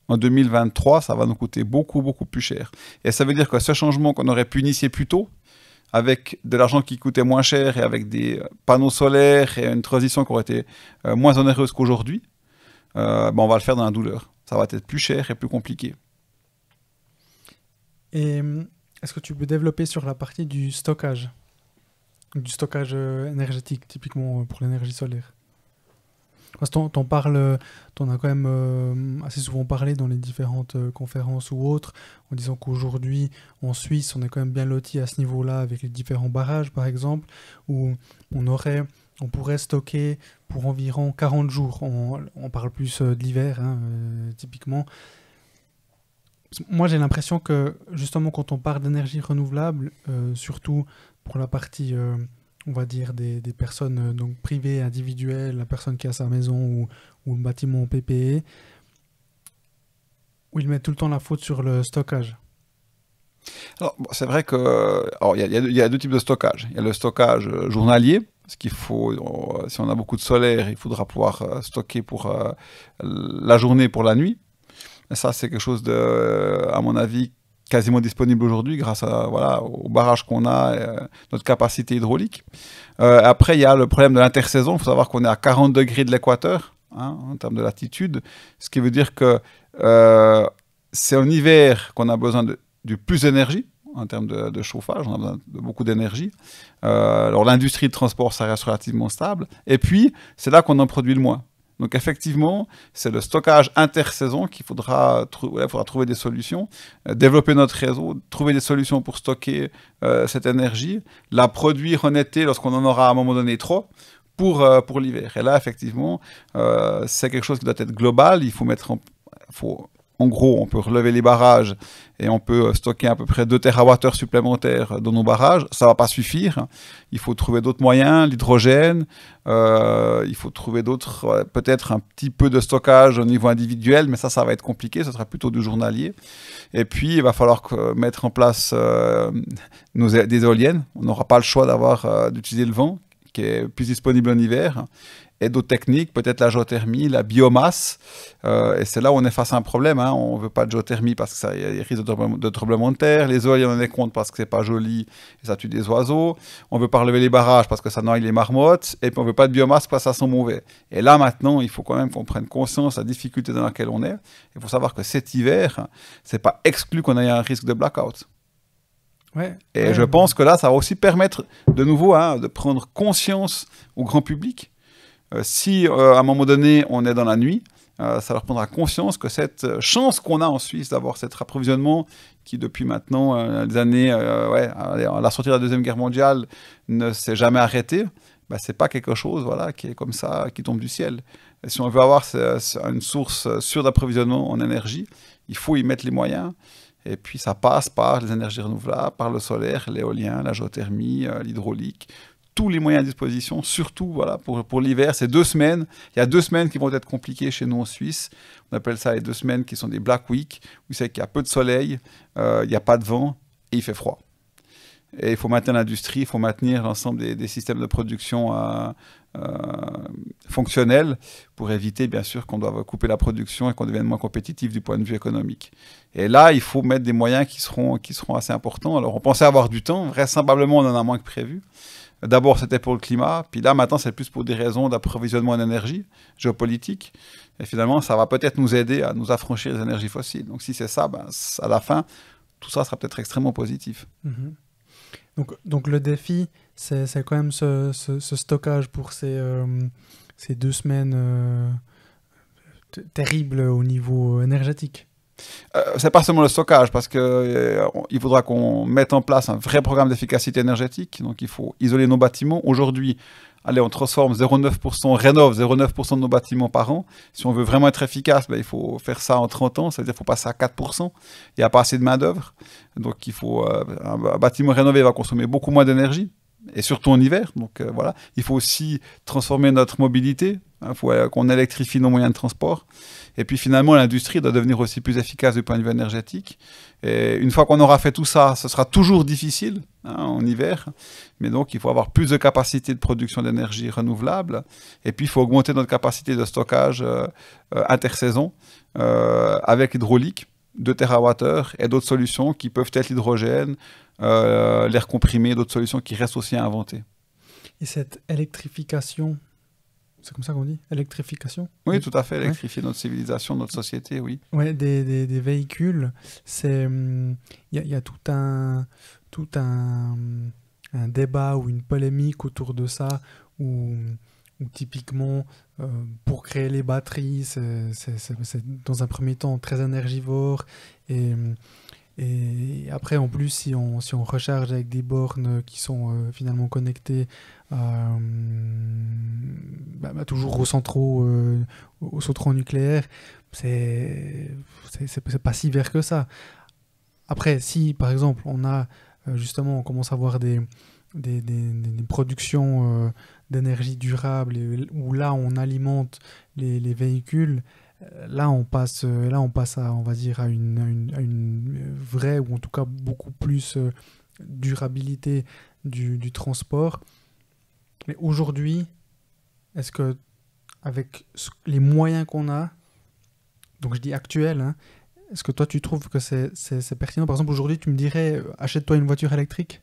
En deux mille vingt-trois, ça va nous coûter beaucoup, beaucoup plus cher. Et ça veut dire que ce changement qu'on aurait pu initier plus tôt, avec de l'argent qui coûtait moins cher et avec des panneaux solaires et une transition qui aurait été euh, moins onéreuse qu'aujourd'hui, Euh, ben on va le faire dans la douleur. Ça va être plus cher et plus compliqué. Et est-ce que tu peux développer sur la partie du stockage, du stockage énergétique, typiquement pour l'énergie solaire? Parce que t'en parles, t'en as quand même euh, assez souvent parlé dans les différentes conférences ou autres, en disant qu'aujourd'hui, en Suisse, on est quand même bien lotis à ce niveau-là, avec les différents barrages, par exemple, où on aurait... On pourrait stocker pour environ quarante jours. On, on parle plus de l'hiver, hein, euh, typiquement. Moi, j'ai l'impression que, justement, quand on parle d'énergie renouvelable, euh, surtout pour la partie, euh, on va dire, des, des personnes euh, donc privées, individuelles, la personne qui a sa maison ou, ou le bâtiment en P P E, où ils mettent tout le temps la faute sur le stockage. Alors, bon, c'est vrai que... Alors, il y, y, y a deux types de stockage. Il y a le stockage journalier, parce qu'il faut, on, si on a beaucoup de solaire, il faudra pouvoir euh, stocker pour euh, la journée, pour la nuit. Et ça, c'est quelque chose de, euh, à mon avis, quasiment disponible aujourd'hui grâce à, voilà, au barrage qu'on a, euh, notre capacité hydraulique. Euh, après, il y a le problème de l'intersaison. Il faut savoir qu'on est à quarante degrés de l'équateur, hein, en termes de latitude, ce qui veut dire que euh, c'est en hiver qu'on a besoin de du plus d'énergie en termes de, de chauffage, on a besoin de beaucoup d'énergie. Euh, alors l'industrie de transport, ça reste relativement stable. Et puis, c'est là qu'on en produit le moins. Donc effectivement, c'est le stockage intersaison qu'il faudra, tr- ouais, faudra trouver des solutions, euh, développer notre réseau, trouver des solutions pour stocker euh, cette énergie, la produire en été lorsqu'on en aura à un moment donné trop, pour, euh, pour l'hiver. Et là, effectivement, euh, c'est quelque chose qui doit être global. Il faut mettre en... Faut, En gros, on peut relever les barrages et on peut stocker à peu près deux térawattheures supplémentaires dans nos barrages. Ça ne va pas suffire. Il faut trouver d'autres moyens, l'hydrogène. Euh, il faut trouver d'autres, peut-être un petit peu de stockage au niveau individuel, mais ça, ça va être compliqué. Ce sera plutôt du journalier. Et puis, il va falloir mettre en place euh, nos, des éoliennes. On n'aura pas le choix d'avoir, euh, d'utiliser le vent, qui est plus disponible en hiver. Et d'autres techniques, peut-être la géothermie, la biomasse. Euh, et c'est là où on est face à un problème. Hein. On ne veut pas de géothermie parce que ça risque de tremblement de terre. Les éoliennes, on en est contre parce que ce n'est pas joli et ça tue des oiseaux. On ne veut pas relever les barrages parce que ça noie les marmottes. Et puis on ne veut pas de biomasse parce que ça sent mauvais. Et là, maintenant, il faut quand même qu'on prenne conscience de la difficulté dans laquelle on est. Il faut savoir que cet hiver, ce n'est pas exclu qu'on ait un risque de blackout. Ouais, et ouais, je ouais. pense que là, ça va aussi permettre de nouveau hein, de prendre conscience au grand public. Euh, si euh, à un moment donné on est dans la nuit, euh, ça leur prendra conscience que cette chance qu'on a en Suisse d'avoir cet approvisionnement qui depuis maintenant euh, les années, euh, ouais, à la sortie de la Deuxième Guerre mondiale ne s'est jamais arrêtée, bah, c'est pas quelque chose voilà, qui est comme ça, qui tombe du ciel. Et si on veut avoir c'est, c'est une source sûre d'approvisionnement en énergie, il faut y mettre les moyens. Et puis ça passe par les énergies renouvelables, par le solaire, l'éolien, la géothermie, euh, l'hydraulique, tous les moyens à disposition, surtout voilà, pour, pour l'hiver. C'est deux semaines. Il y a deux semaines qui vont être compliquées chez nous en Suisse. On appelle ça les deux semaines qui sont des Black Week, où c'est qu'il y a peu de soleil, euh, il n'y a pas de vent et il fait froid. Et il faut maintenir l'industrie, il faut maintenir l'ensemble des, des systèmes de production euh, euh, fonctionnels pour éviter, bien sûr, qu'on doive couper la production et qu'on devienne moins compétitif du point de vue économique. Et là, il faut mettre des moyens qui seront, qui seront assez importants. Alors, on pensait avoir du temps. Vraisemblablement, on en a moins que prévu. D'abord, c'était pour le climat, puis là, maintenant, c'est plus pour des raisons d'approvisionnement en énergie géopolitique. Et finalement, ça va peut-être nous aider à nous affranchir des énergies fossiles. Donc, si c'est ça, ben, à la fin, tout ça sera peut-être extrêmement positif. Mmh. Donc, donc, le défi, c'est, c'est quand même ce, ce, ce stockage pour ces, euh, ces deux semaines euh, terribles au niveau énergétique. Euh, c'est pas seulement le stockage, parce qu'il euh, faudra qu'on mette en place un vrai programme d'efficacité énergétique. Donc il faut isoler nos bâtiments. Aujourd'hui, allez, on transforme zéro virgule neuf pour cent, rénove zéro virgule neuf pour cent de nos bâtiments par an. Si on veut vraiment être efficace, ben, il faut faire ça en trente ans, c'est-à-dire qu'il faut passer à quatre pour cent. Il n'y a pas assez de main-d'œuvre. Donc il faut, euh, un bâtiment rénové va consommer beaucoup moins d'énergie, et surtout en hiver. Donc euh, voilà. Il faut aussi transformer notre mobilité. Il faut qu'on électrifie nos moyens de transport. Et puis finalement, l'industrie doit devenir aussi plus efficace du point de vue énergétique. Et une fois qu'on aura fait tout ça, ce sera toujours difficile hein, en hiver. Mais donc, il faut avoir plus de capacité de production d'énergie renouvelable. Et puis, il faut augmenter notre capacité de stockage euh, euh, intersaison euh, avec l'hydraulique, deux térawattheures et d'autres solutions qui peuvent être l'hydrogène, euh, l'air comprimé, d'autres solutions qui restent aussi à inventer. Et cette électrification... C'est comme ça qu'on dit, électrification. Oui, tout à fait, électrifier ouais. notre civilisation, notre société, oui. Oui, des, des, des véhicules, c'est... Il y, y a tout un, tout un, un débat ou une polémique autour de ça, où, où typiquement, euh, pour créer les batteries, c'est dans un premier temps très énergivore, et... Et après, en plus, si on, si on recharge avec des bornes qui sont euh, finalement connectées euh, bah, bah, toujours aux centraux, euh, aux centraux nucléaires, c'est pas si vert que ça. Après, si par exemple, on a justement, on commence à avoir des, des, des, des productions euh, d'énergie durable et, où là on alimente les, les véhicules. Là, on passe, là, on passe à, on va dire, à une, à une, à une vraie, ou en tout cas beaucoup plus euh, durabilité du, du transport. Mais aujourd'hui, est-ce que avec les moyens qu'on a, donc je dis actuels, hein, est-ce que toi tu trouves que c'est pertinent? Par exemple, aujourd'hui, tu me dirais, achète-toi une voiture électrique.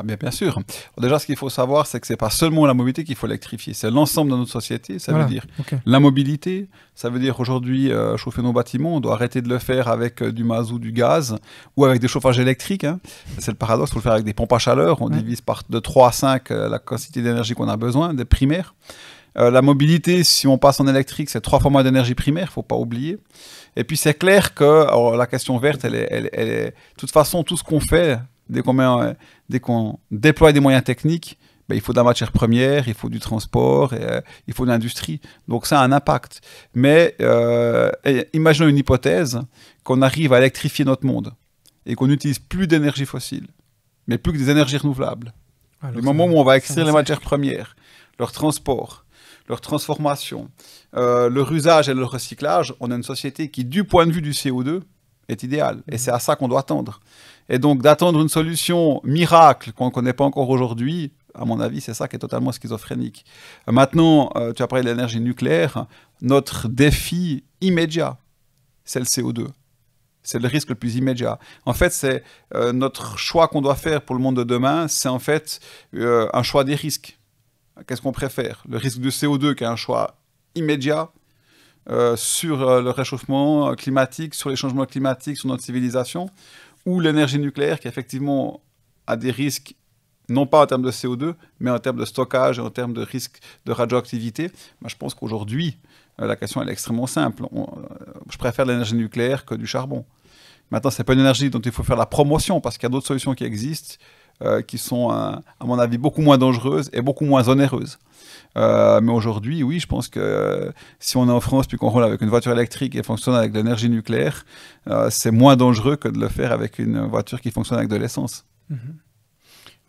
Ah bien, bien sûr. Déjà, ce qu'il faut savoir, c'est que ce n'est pas seulement la mobilité qu'il faut électrifier, c'est l'ensemble de notre société. Ça voilà, veut dire okay. la mobilité, ça veut dire aujourd'hui euh, chauffer nos bâtiments, on doit arrêter de le faire avec euh, du mazout, du gaz, ou avec des chauffages électriques. Hein. C'est le paradoxe, il faut le faire avec des pompes à chaleur, on ouais. divise par de trois à cinq euh, la quantité d'énergie qu'on a besoin, des primaires. Euh, la mobilité, si on passe en électrique, c'est trois fois moins d'énergie primaire, il ne faut pas oublier. Et puis c'est clair que alors, la question verte, elle est, elle, elle est... de toute façon, tout ce qu'on fait... Dès qu'on met, dès qu'on déploie des moyens techniques, ben, il faut de la matière première, il faut du transport, et, euh, il faut de l'industrie. Donc ça a un impact. Mais euh, imaginons une hypothèse qu'on arrive à électrifier notre monde et qu'on n'utilise plus d'énergie fossile, mais plus que des énergies renouvelables. Alors, le moment où on va extraire les matières premières, leur transport, leur transformation, euh, leur usage et leur recyclage, on a une société qui, du point de vue du C O deux, est idéale. Et c'est à ça qu'on doit tendre. Et donc, d'attendre une solution miracle qu'on ne connaît pas encore aujourd'hui, à mon avis, c'est ça qui est totalement schizophrénique. Maintenant, euh, tu as parlé de l'énergie nucléaire. Notre défi immédiat, c'est le C O deux. C'est le risque le plus immédiat. En fait, c'est euh, notre choix qu'on doit faire pour le monde de demain, c'est en fait euh, un choix des risques. Qu'est-ce qu'on préfère? Le risque du C O deux, qui est un choix immédiat, Euh, sur euh, le réchauffement climatique, sur les changements climatiques, sur notre civilisation, ou l'énergie nucléaire qui effectivement a des risques, non pas en termes de C O deux, mais en termes de stockage et en termes de risque de radioactivité. Moi, je pense qu'aujourd'hui, euh, la question elle est extrêmement simple. On, euh, je préfère l'énergie nucléaire que du charbon. Maintenant, ce n'est pas une énergie dont il faut faire la promotion, parce qu'il y a d'autres solutions qui existent, euh, qui sont, euh, à mon avis, beaucoup moins dangereuses et beaucoup moins onéreuses. Euh, mais aujourd'hui, oui, je pense que euh, si on est en France, puis qu'on roule avec une voiture électrique et fonctionne avec de l'énergie nucléaire, euh, c'est moins dangereux que de le faire avec une voiture qui fonctionne avec de l'essence. Mmh.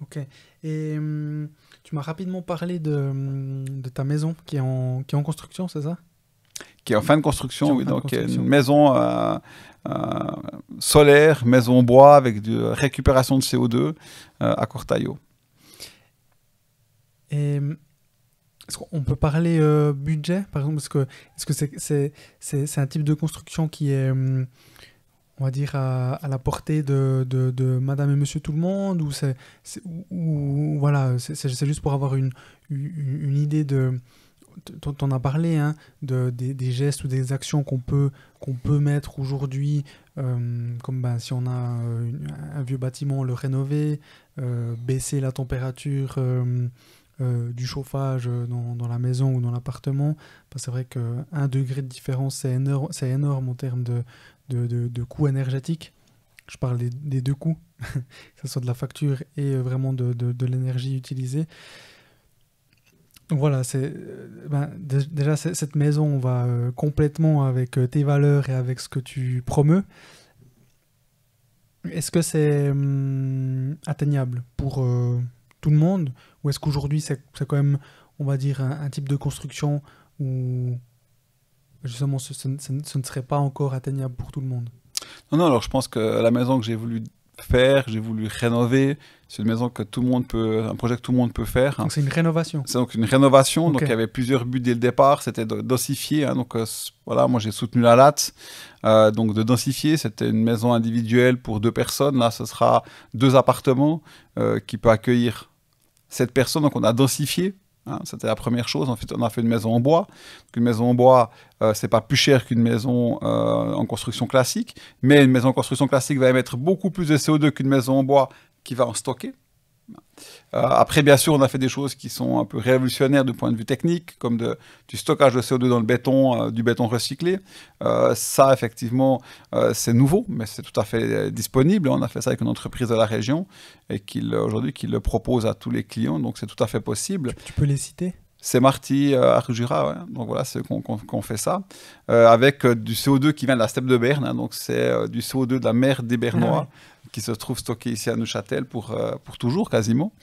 Ok. Et hum, tu m'as rapidement parlé de, de ta maison qui est en, qui est en construction, c'est ça? Qui est en fin de construction, oui. Donc, une maison euh, euh, solaire, maison bois avec de récupération de C O deux euh, à Cortaillod. Et... Est-ce qu'on peut parler euh, budget, par exemple? Est-ce que c'est -ce c'est c'est un type de construction qui est, on va dire, à, à la portée de, de, de madame et monsieur tout le monde? Ou c'est voilà, juste pour avoir une, une, une idée de... Tu en as parlé, hein, de, des, des gestes ou des actions qu'on peut, qu'on peut mettre aujourd'hui, euh, comme ben, si on a une, un vieux bâtiment, le rénover, euh, baisser la température... Euh, Euh, du chauffage dans, dans la maison ou dans l'appartement. Enfin, c'est vrai qu'un degré de différence, c'est énorme, c'est énorme en termes de, de, de, de coûts énergétiques. Je parle des, des deux coûts, que ce soit de la facture et vraiment de, de, de l'énergie utilisée. Donc voilà, c'est ben, déjà cette maison, on va euh, complètement avec tes valeurs et avec ce que tu promeus. Est-ce que c'est hum, atteignable pour euh, tout le monde, ou est-ce qu'aujourd'hui c'est quand même, on va dire, un, un type de construction où justement ce, ce, ce ne serait pas encore atteignable pour tout le monde? Non, non, alors je pense que la maison que j'ai voulu faire, j'ai voulu rénover, c'est une maison que tout le monde peut, un projet que tout le monde peut faire. Donc c'est une rénovation. C'est donc une rénovation, okay. Donc il y avait plusieurs buts dès le départ, c'était de densifier, hein, donc euh, voilà, moi j'ai soutenu la latte, euh, donc de densifier, c'était une maison individuelle pour deux personnes, là ce sera deux appartements euh, qui peut accueillir sept personnes, donc on a densifié. Hein, c'était la première chose. Ensuite, on a fait une maison en bois. Donc, une maison en bois, euh, c'est pas plus cher qu'une maison euh, en construction classique, mais une maison en construction classique va émettre beaucoup plus de C O deux qu'une maison en bois qui va en stocker. Euh, après, bien sûr, on a fait des choses qui sont un peu révolutionnaires du point de vue technique, comme de, du stockage de C O deux dans le béton, euh, du béton recyclé. Euh, ça, effectivement, euh, c'est nouveau, mais c'est tout à fait euh, disponible. On a fait ça avec une entreprise de la région et aujourd'hui, qui le propose à tous les clients, donc c'est tout à fait possible. Tu, tu peux les citer ? C'est Marty euh, à Rujura, ouais. Donc voilà, c'est qu'on qu'on, qu'on fait ça, euh, avec euh, du C O deux qui vient de la steppe de Berne, hein, donc c'est euh, du C O deux de la mer des Bernois, ah ouais, qui se trouve stocké ici à Neuchâtel pour, euh, pour toujours, quasiment.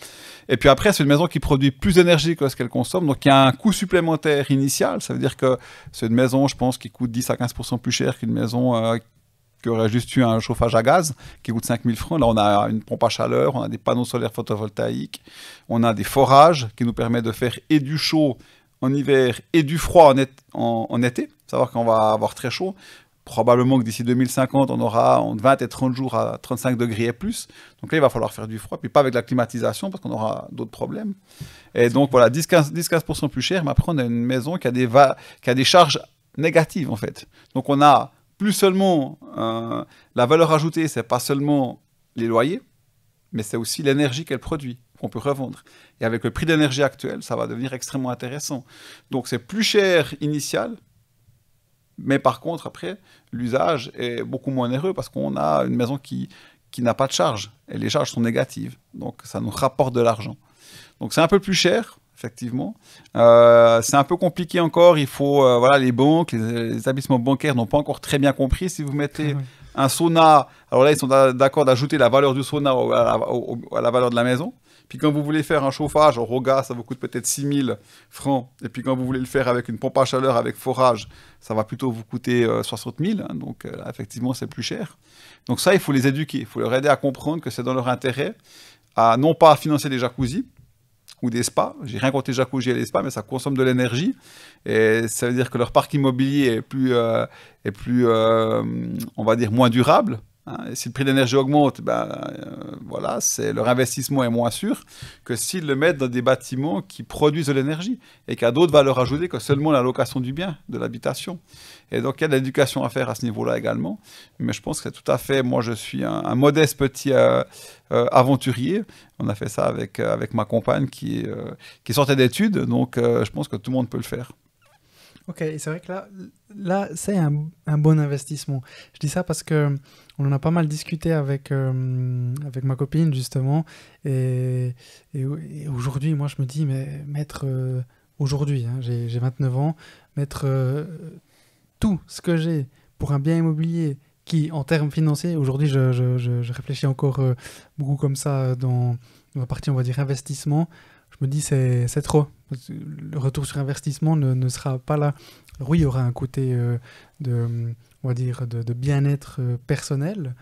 Et puis après, c'est une maison qui produit plus d'énergie que ce qu'elle consomme, donc il y a un coût supplémentaire initial, ça veut dire que c'est une maison, je pense, qui coûte dix à quinze pour cent plus cher qu'une maison euh, qui aurait juste eu un chauffage à gaz qui coûte cinq mille francs. Là, on a une pompe à chaleur, on a des panneaux solaires photovoltaïques, on a des forages qui nous permettent de faire et du chaud en hiver et du froid en, et, en, en été. Savoir qu'on va avoir très chaud. Probablement que d'ici deux mille cinquante, on aura en vingt et trente jours à trente-cinq degrés et plus. Donc là, il va falloir faire du froid, puis pas avec la climatisation parce qu'on aura d'autres problèmes. Et donc voilà, dix à quinze pour cent plus cher, mais après, on a une maison qui a des, va qui a des charges négatives en fait. Donc on a plus seulement euh, la valeur ajoutée, c'est pas seulement les loyers, mais c'est aussi l'énergie qu'elle produit, qu'on peut revendre. Et avec le prix d'énergie actuel, ça va devenir extrêmement intéressant. Donc c'est plus cher initial, mais par contre, après, l'usage est beaucoup moins onéreux parce qu'on a une maison qui, qui n'a pas de charge. Et les charges sont négatives, donc ça nous rapporte de l'argent. Donc c'est un peu plus cher, effectivement. Euh, c'est un peu compliqué encore, il faut, euh, voilà, les banques, les, les établissements bancaires n'ont pas encore très bien compris. Si vous mettez oui. un sauna, alors là, ils sont d'accord d'ajouter la valeur du sauna au, à, la, au, à la valeur de la maison. Puis quand vous voulez faire un chauffage, au gars, ça vous coûte peut-être six mille francs. Et puis quand vous voulez le faire avec une pompe à chaleur, avec forage, ça va plutôt vous coûter euh, soixante mille. Hein, donc euh, là, effectivement, c'est plus cher. Donc ça, il faut les éduquer, il faut leur aider à comprendre que c'est dans leur intérêt à non pas financer des jacuzzis, ou des spas, j'ai rien contre les jacuzzi et les spas, mais ça consomme de l'énergie, et ça veut dire que leur parc immobilier est plus, euh, est plus euh, on va dire, moins durable, hein. Et si le prix de l'énergie augmente, ben, euh, voilà, leur investissement est moins sûr que s'ils le mettent dans des bâtiments qui produisent de l'énergie, et qui a d'autres valeurs ajoutées que seulement la location du bien, de l'habitation. Et donc il y a de l'éducation à faire à ce niveau-là également, mais je pense que c'est tout à fait, moi je suis un, un modeste petit... Euh, Euh, aventurier, on a fait ça avec, euh, avec ma compagne qui, euh, qui sortait d'études, donc euh, je pense que tout le monde peut le faire. Ok, c'est vrai que là, là c'est un, un bon investissement. Je dis ça parce qu'on en a pas mal discuté avec, euh, avec ma copine justement, et, et, et aujourd'hui moi je me dis, mais mettre euh, aujourd'hui, hein, j'ai vingt-neuf ans, mettre euh, tout ce que j'ai pour un bien immobilier qui, en termes financiers, aujourd'hui, je, je, je, je réfléchis encore euh, beaucoup comme ça dans la partie, on va dire, investissement. Je me dis, c'est c'est trop. Le retour sur investissement ne, ne sera pas là. Alors oui, il y aura un côté euh, de, on va dire, de, de bien-être euh, personnel.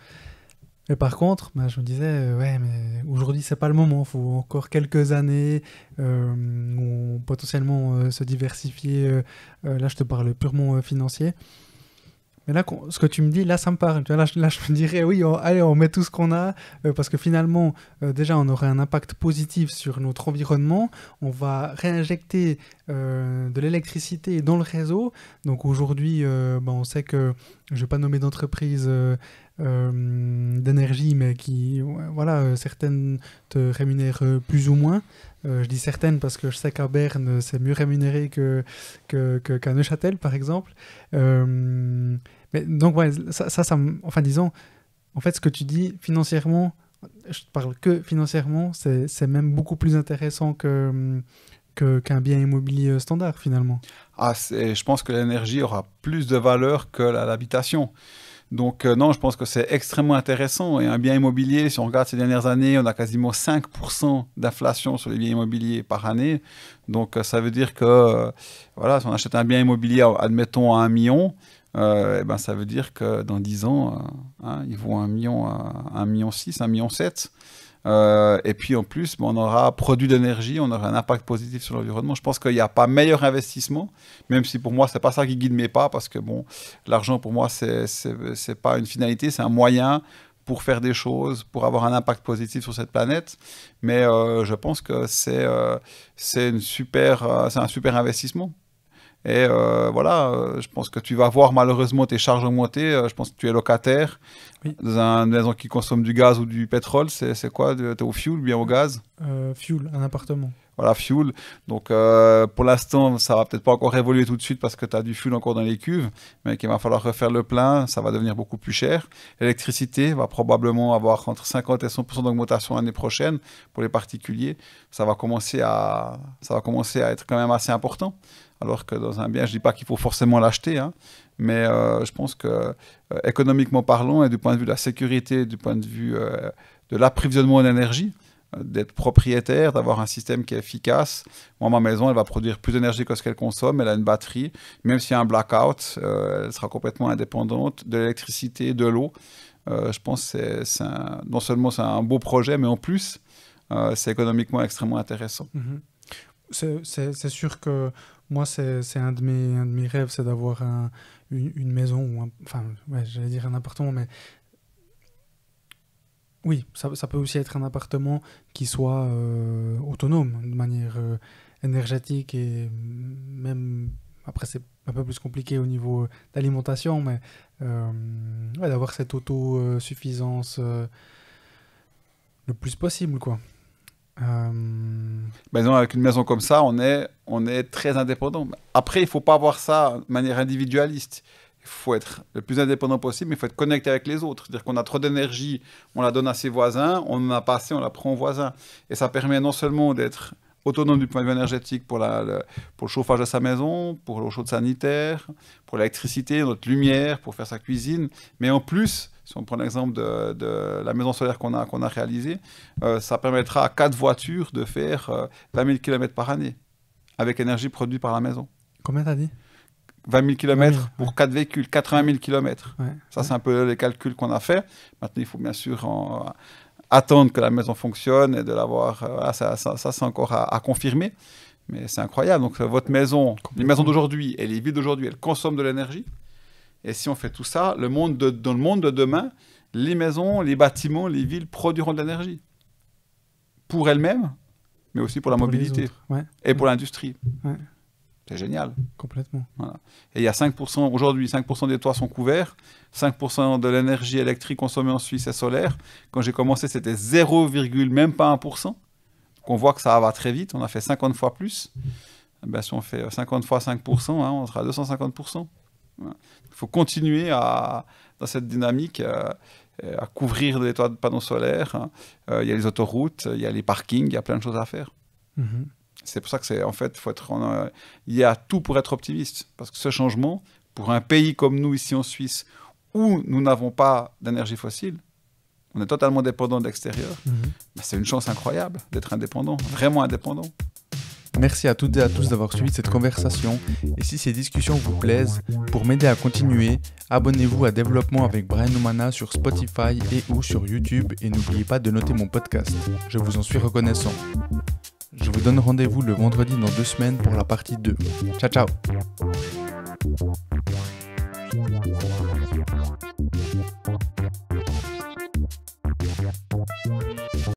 Mais par contre, bah, je me disais, euh, ouais, mais aujourd'hui, c'est pas le moment. Il faut encore quelques années euh, où potentiellement euh, se diversifier. Euh, euh, là, je te parle purement euh, financier. Mais là, ce que tu me dis, là, ça me parle. Là, je, là, je me dirais, oui, on, allez, on met tout ce qu'on a, euh, parce que finalement, euh, déjà, on aurait un impact positif sur notre environnement. On va réinjecter euh, de l'électricité dans le réseau. Donc aujourd'hui, euh, bah, on sait que, je ne vais pas nommer d'entreprise euh, euh, d'énergie, mais qui, voilà, euh, certaines te rémunèrent plus ou moins. Euh, je dis certaines parce que je sais qu'à Berne, c'est mieux rémunéré que, que, que, qu'à Neuchâtel, par exemple. Euh, Mais donc, ouais, ça, ça, ça enfin, disons, en fait, ce que tu dis financièrement, je parle que financièrement, c'est même beaucoup plus intéressant que, que, qu'un bien immobilier standard, finalement. Ah, je pense que l'énergie aura plus de valeur que l'habitation. Donc euh, non, je pense que c'est extrêmement intéressant. Et un bien immobilier, si on regarde ces dernières années, on a quasiment cinq pour cent d'inflation sur les biens immobiliers par année. Donc euh, ça veut dire que euh, voilà, si on achète un bien immobilier, admettons, à un million, euh, et ben, ça veut dire que dans dix ans, euh, hein, ils vont à un million, à un million six, un million sept. Euh, et puis en plus, ben, on aura produit d'énergie, on aura un impact positif sur l'environnement. Je pense qu'il n'y a pas meilleur investissement, même si pour moi, ce n'est pas ça qui guide mes pas, parce que bon, l'argent pour moi, ce n'est pas une finalité, c'est un moyen pour faire des choses, pour avoir un impact positif sur cette planète. Mais euh, je pense que c'est euh, une super, euh, c'est un super investissement. Et euh, voilà, euh, je pense que tu vas voir malheureusement tes charges augmenter. Euh, je pense que tu es locataire. Oui. Dans un maison qui consomme du gaz ou du pétrole, c'est quoi? Tu es au fuel, bien au gaz? euh, Fuel, un appartement. Voilà, fuel. Donc euh, pour l'instant, ça va peut-être pas encore évoluer tout de suite parce que tu as du fuel encore dans les cuves, mais qu'il va falloir refaire le plein, ça va devenir beaucoup plus cher. L'électricité va probablement avoir entre cinquante et cent pour cent d'augmentation l'année prochaine pour les particuliers. Ça va commencer à, ça va commencer à être quand même assez important. Alors que dans un bien, je ne dis pas qu'il faut forcément l'acheter, hein, mais euh, je pense que euh, économiquement parlant, et du point de vue de la sécurité, du point de vue euh, de l'approvisionnement d'énergie, euh, d'être propriétaire, d'avoir un système qui est efficace. Moi, ma maison, elle va produire plus d'énergie que ce qu'elle consomme, elle a une batterie. Même s'il y a un blackout, euh, elle sera complètement indépendante de l'électricité, de l'eau. Euh, je pense que c'est, c'est un, non seulement c'est un beau projet, mais en plus, euh, c'est économiquement extrêmement intéressant. Mmh. C'est sûr que moi, c'est un, un de mes rêves, c'est d'avoir un, une, une maison, ou un, enfin, ouais, j'allais dire un appartement, mais oui, ça, ça peut aussi être un appartement qui soit euh, autonome, de manière euh, énergétique, et même, après c'est un peu plus compliqué au niveau d'alimentation, mais euh, ouais, d'avoir cette autosuffisance euh, le plus possible, quoi. Euh... Ben non, avec une maison comme ça, on est, on est très indépendant. Après, il ne faut pas avoir ça de manière individualiste. Il faut être le plus indépendant possible, mais il faut être connecté avec les autres. C'est-à-dire qu'on a trop d'énergie, on la donne à ses voisins, on en a pas assez, on la prend aux voisins. Et ça permet non seulement d'être autonome du point de vue énergétique pour, la, le, pour le chauffage de sa maison, pour l'eau chaude sanitaire, pour l'électricité, notre lumière, pour faire sa cuisine, mais en plus... Si on prend l'exemple de, de la maison solaire qu'on a, qu'on a réalisée, euh, ça permettra à quatre voitures de faire euh, vingt mille kilomètres par année avec l'énergie produite par la maison. Combien t'as dit? vingt mille kilomètres, ouais, pour quatre véhicules, quatre-vingt mille kilomètres. Ouais, ça, ouais. C'est un peu les calculs qu'on a fait. Maintenant, il faut bien sûr en, euh, attendre que la maison fonctionne et de l'avoir. Euh, voilà, ça, ça, ça c'est encore à, à confirmer. Mais c'est incroyable. Donc, votre maison, les maisons d'aujourd'hui et les villes d'aujourd'hui, elles consomment de l'énergie. Et si on fait tout ça, le monde de, dans le monde de demain, les maisons, les bâtiments, les villes produiront de l'énergie. Pour elles-mêmes, mais aussi pour la pour mobilité, ouais, et ouais, pour l'industrie. Ouais. C'est génial. Complètement. Voilà. Et il y a cinq pour cent, aujourd'hui, cinq pour cent des toits sont couverts, cinq pour cent de l'énergie électrique consommée en Suisse est solaire. Quand j'ai commencé, c'était zéro virgule même pas un pour cent. Donc on voit que ça va très vite, on a fait cinquante fois plus. Ben, si on fait cinquante fois cinq pour cent, hein, on sera à deux cent cinquante pour cent. Il faut continuer à, dans cette dynamique euh, à couvrir des toits de panneaux solaires. Hein. Euh, il y a les autoroutes, il y a les parkings, il y a plein de choses à faire. Mm-hmm. C'est pour ça que c'est en fait, faut être en, euh, il y a tout pour être optimiste. Parce que ce changement, pour un pays comme nous ici en Suisse, où nous n'avons pas d'énergie fossile, on est totalement dépendant de l'extérieur, mm-hmm, ben c'est une chance incroyable d'être indépendant, vraiment indépendant. Merci à toutes et à tous d'avoir suivi cette conversation, et si ces discussions vous plaisent, pour m'aider à continuer, abonnez-vous à Développement avec Bryan Umana sur Spotify et ou sur YouTube, et n'oubliez pas de noter mon podcast, je vous en suis reconnaissant. Je vous donne rendez-vous le vendredi dans deux semaines pour la partie deux. Ciao ciao.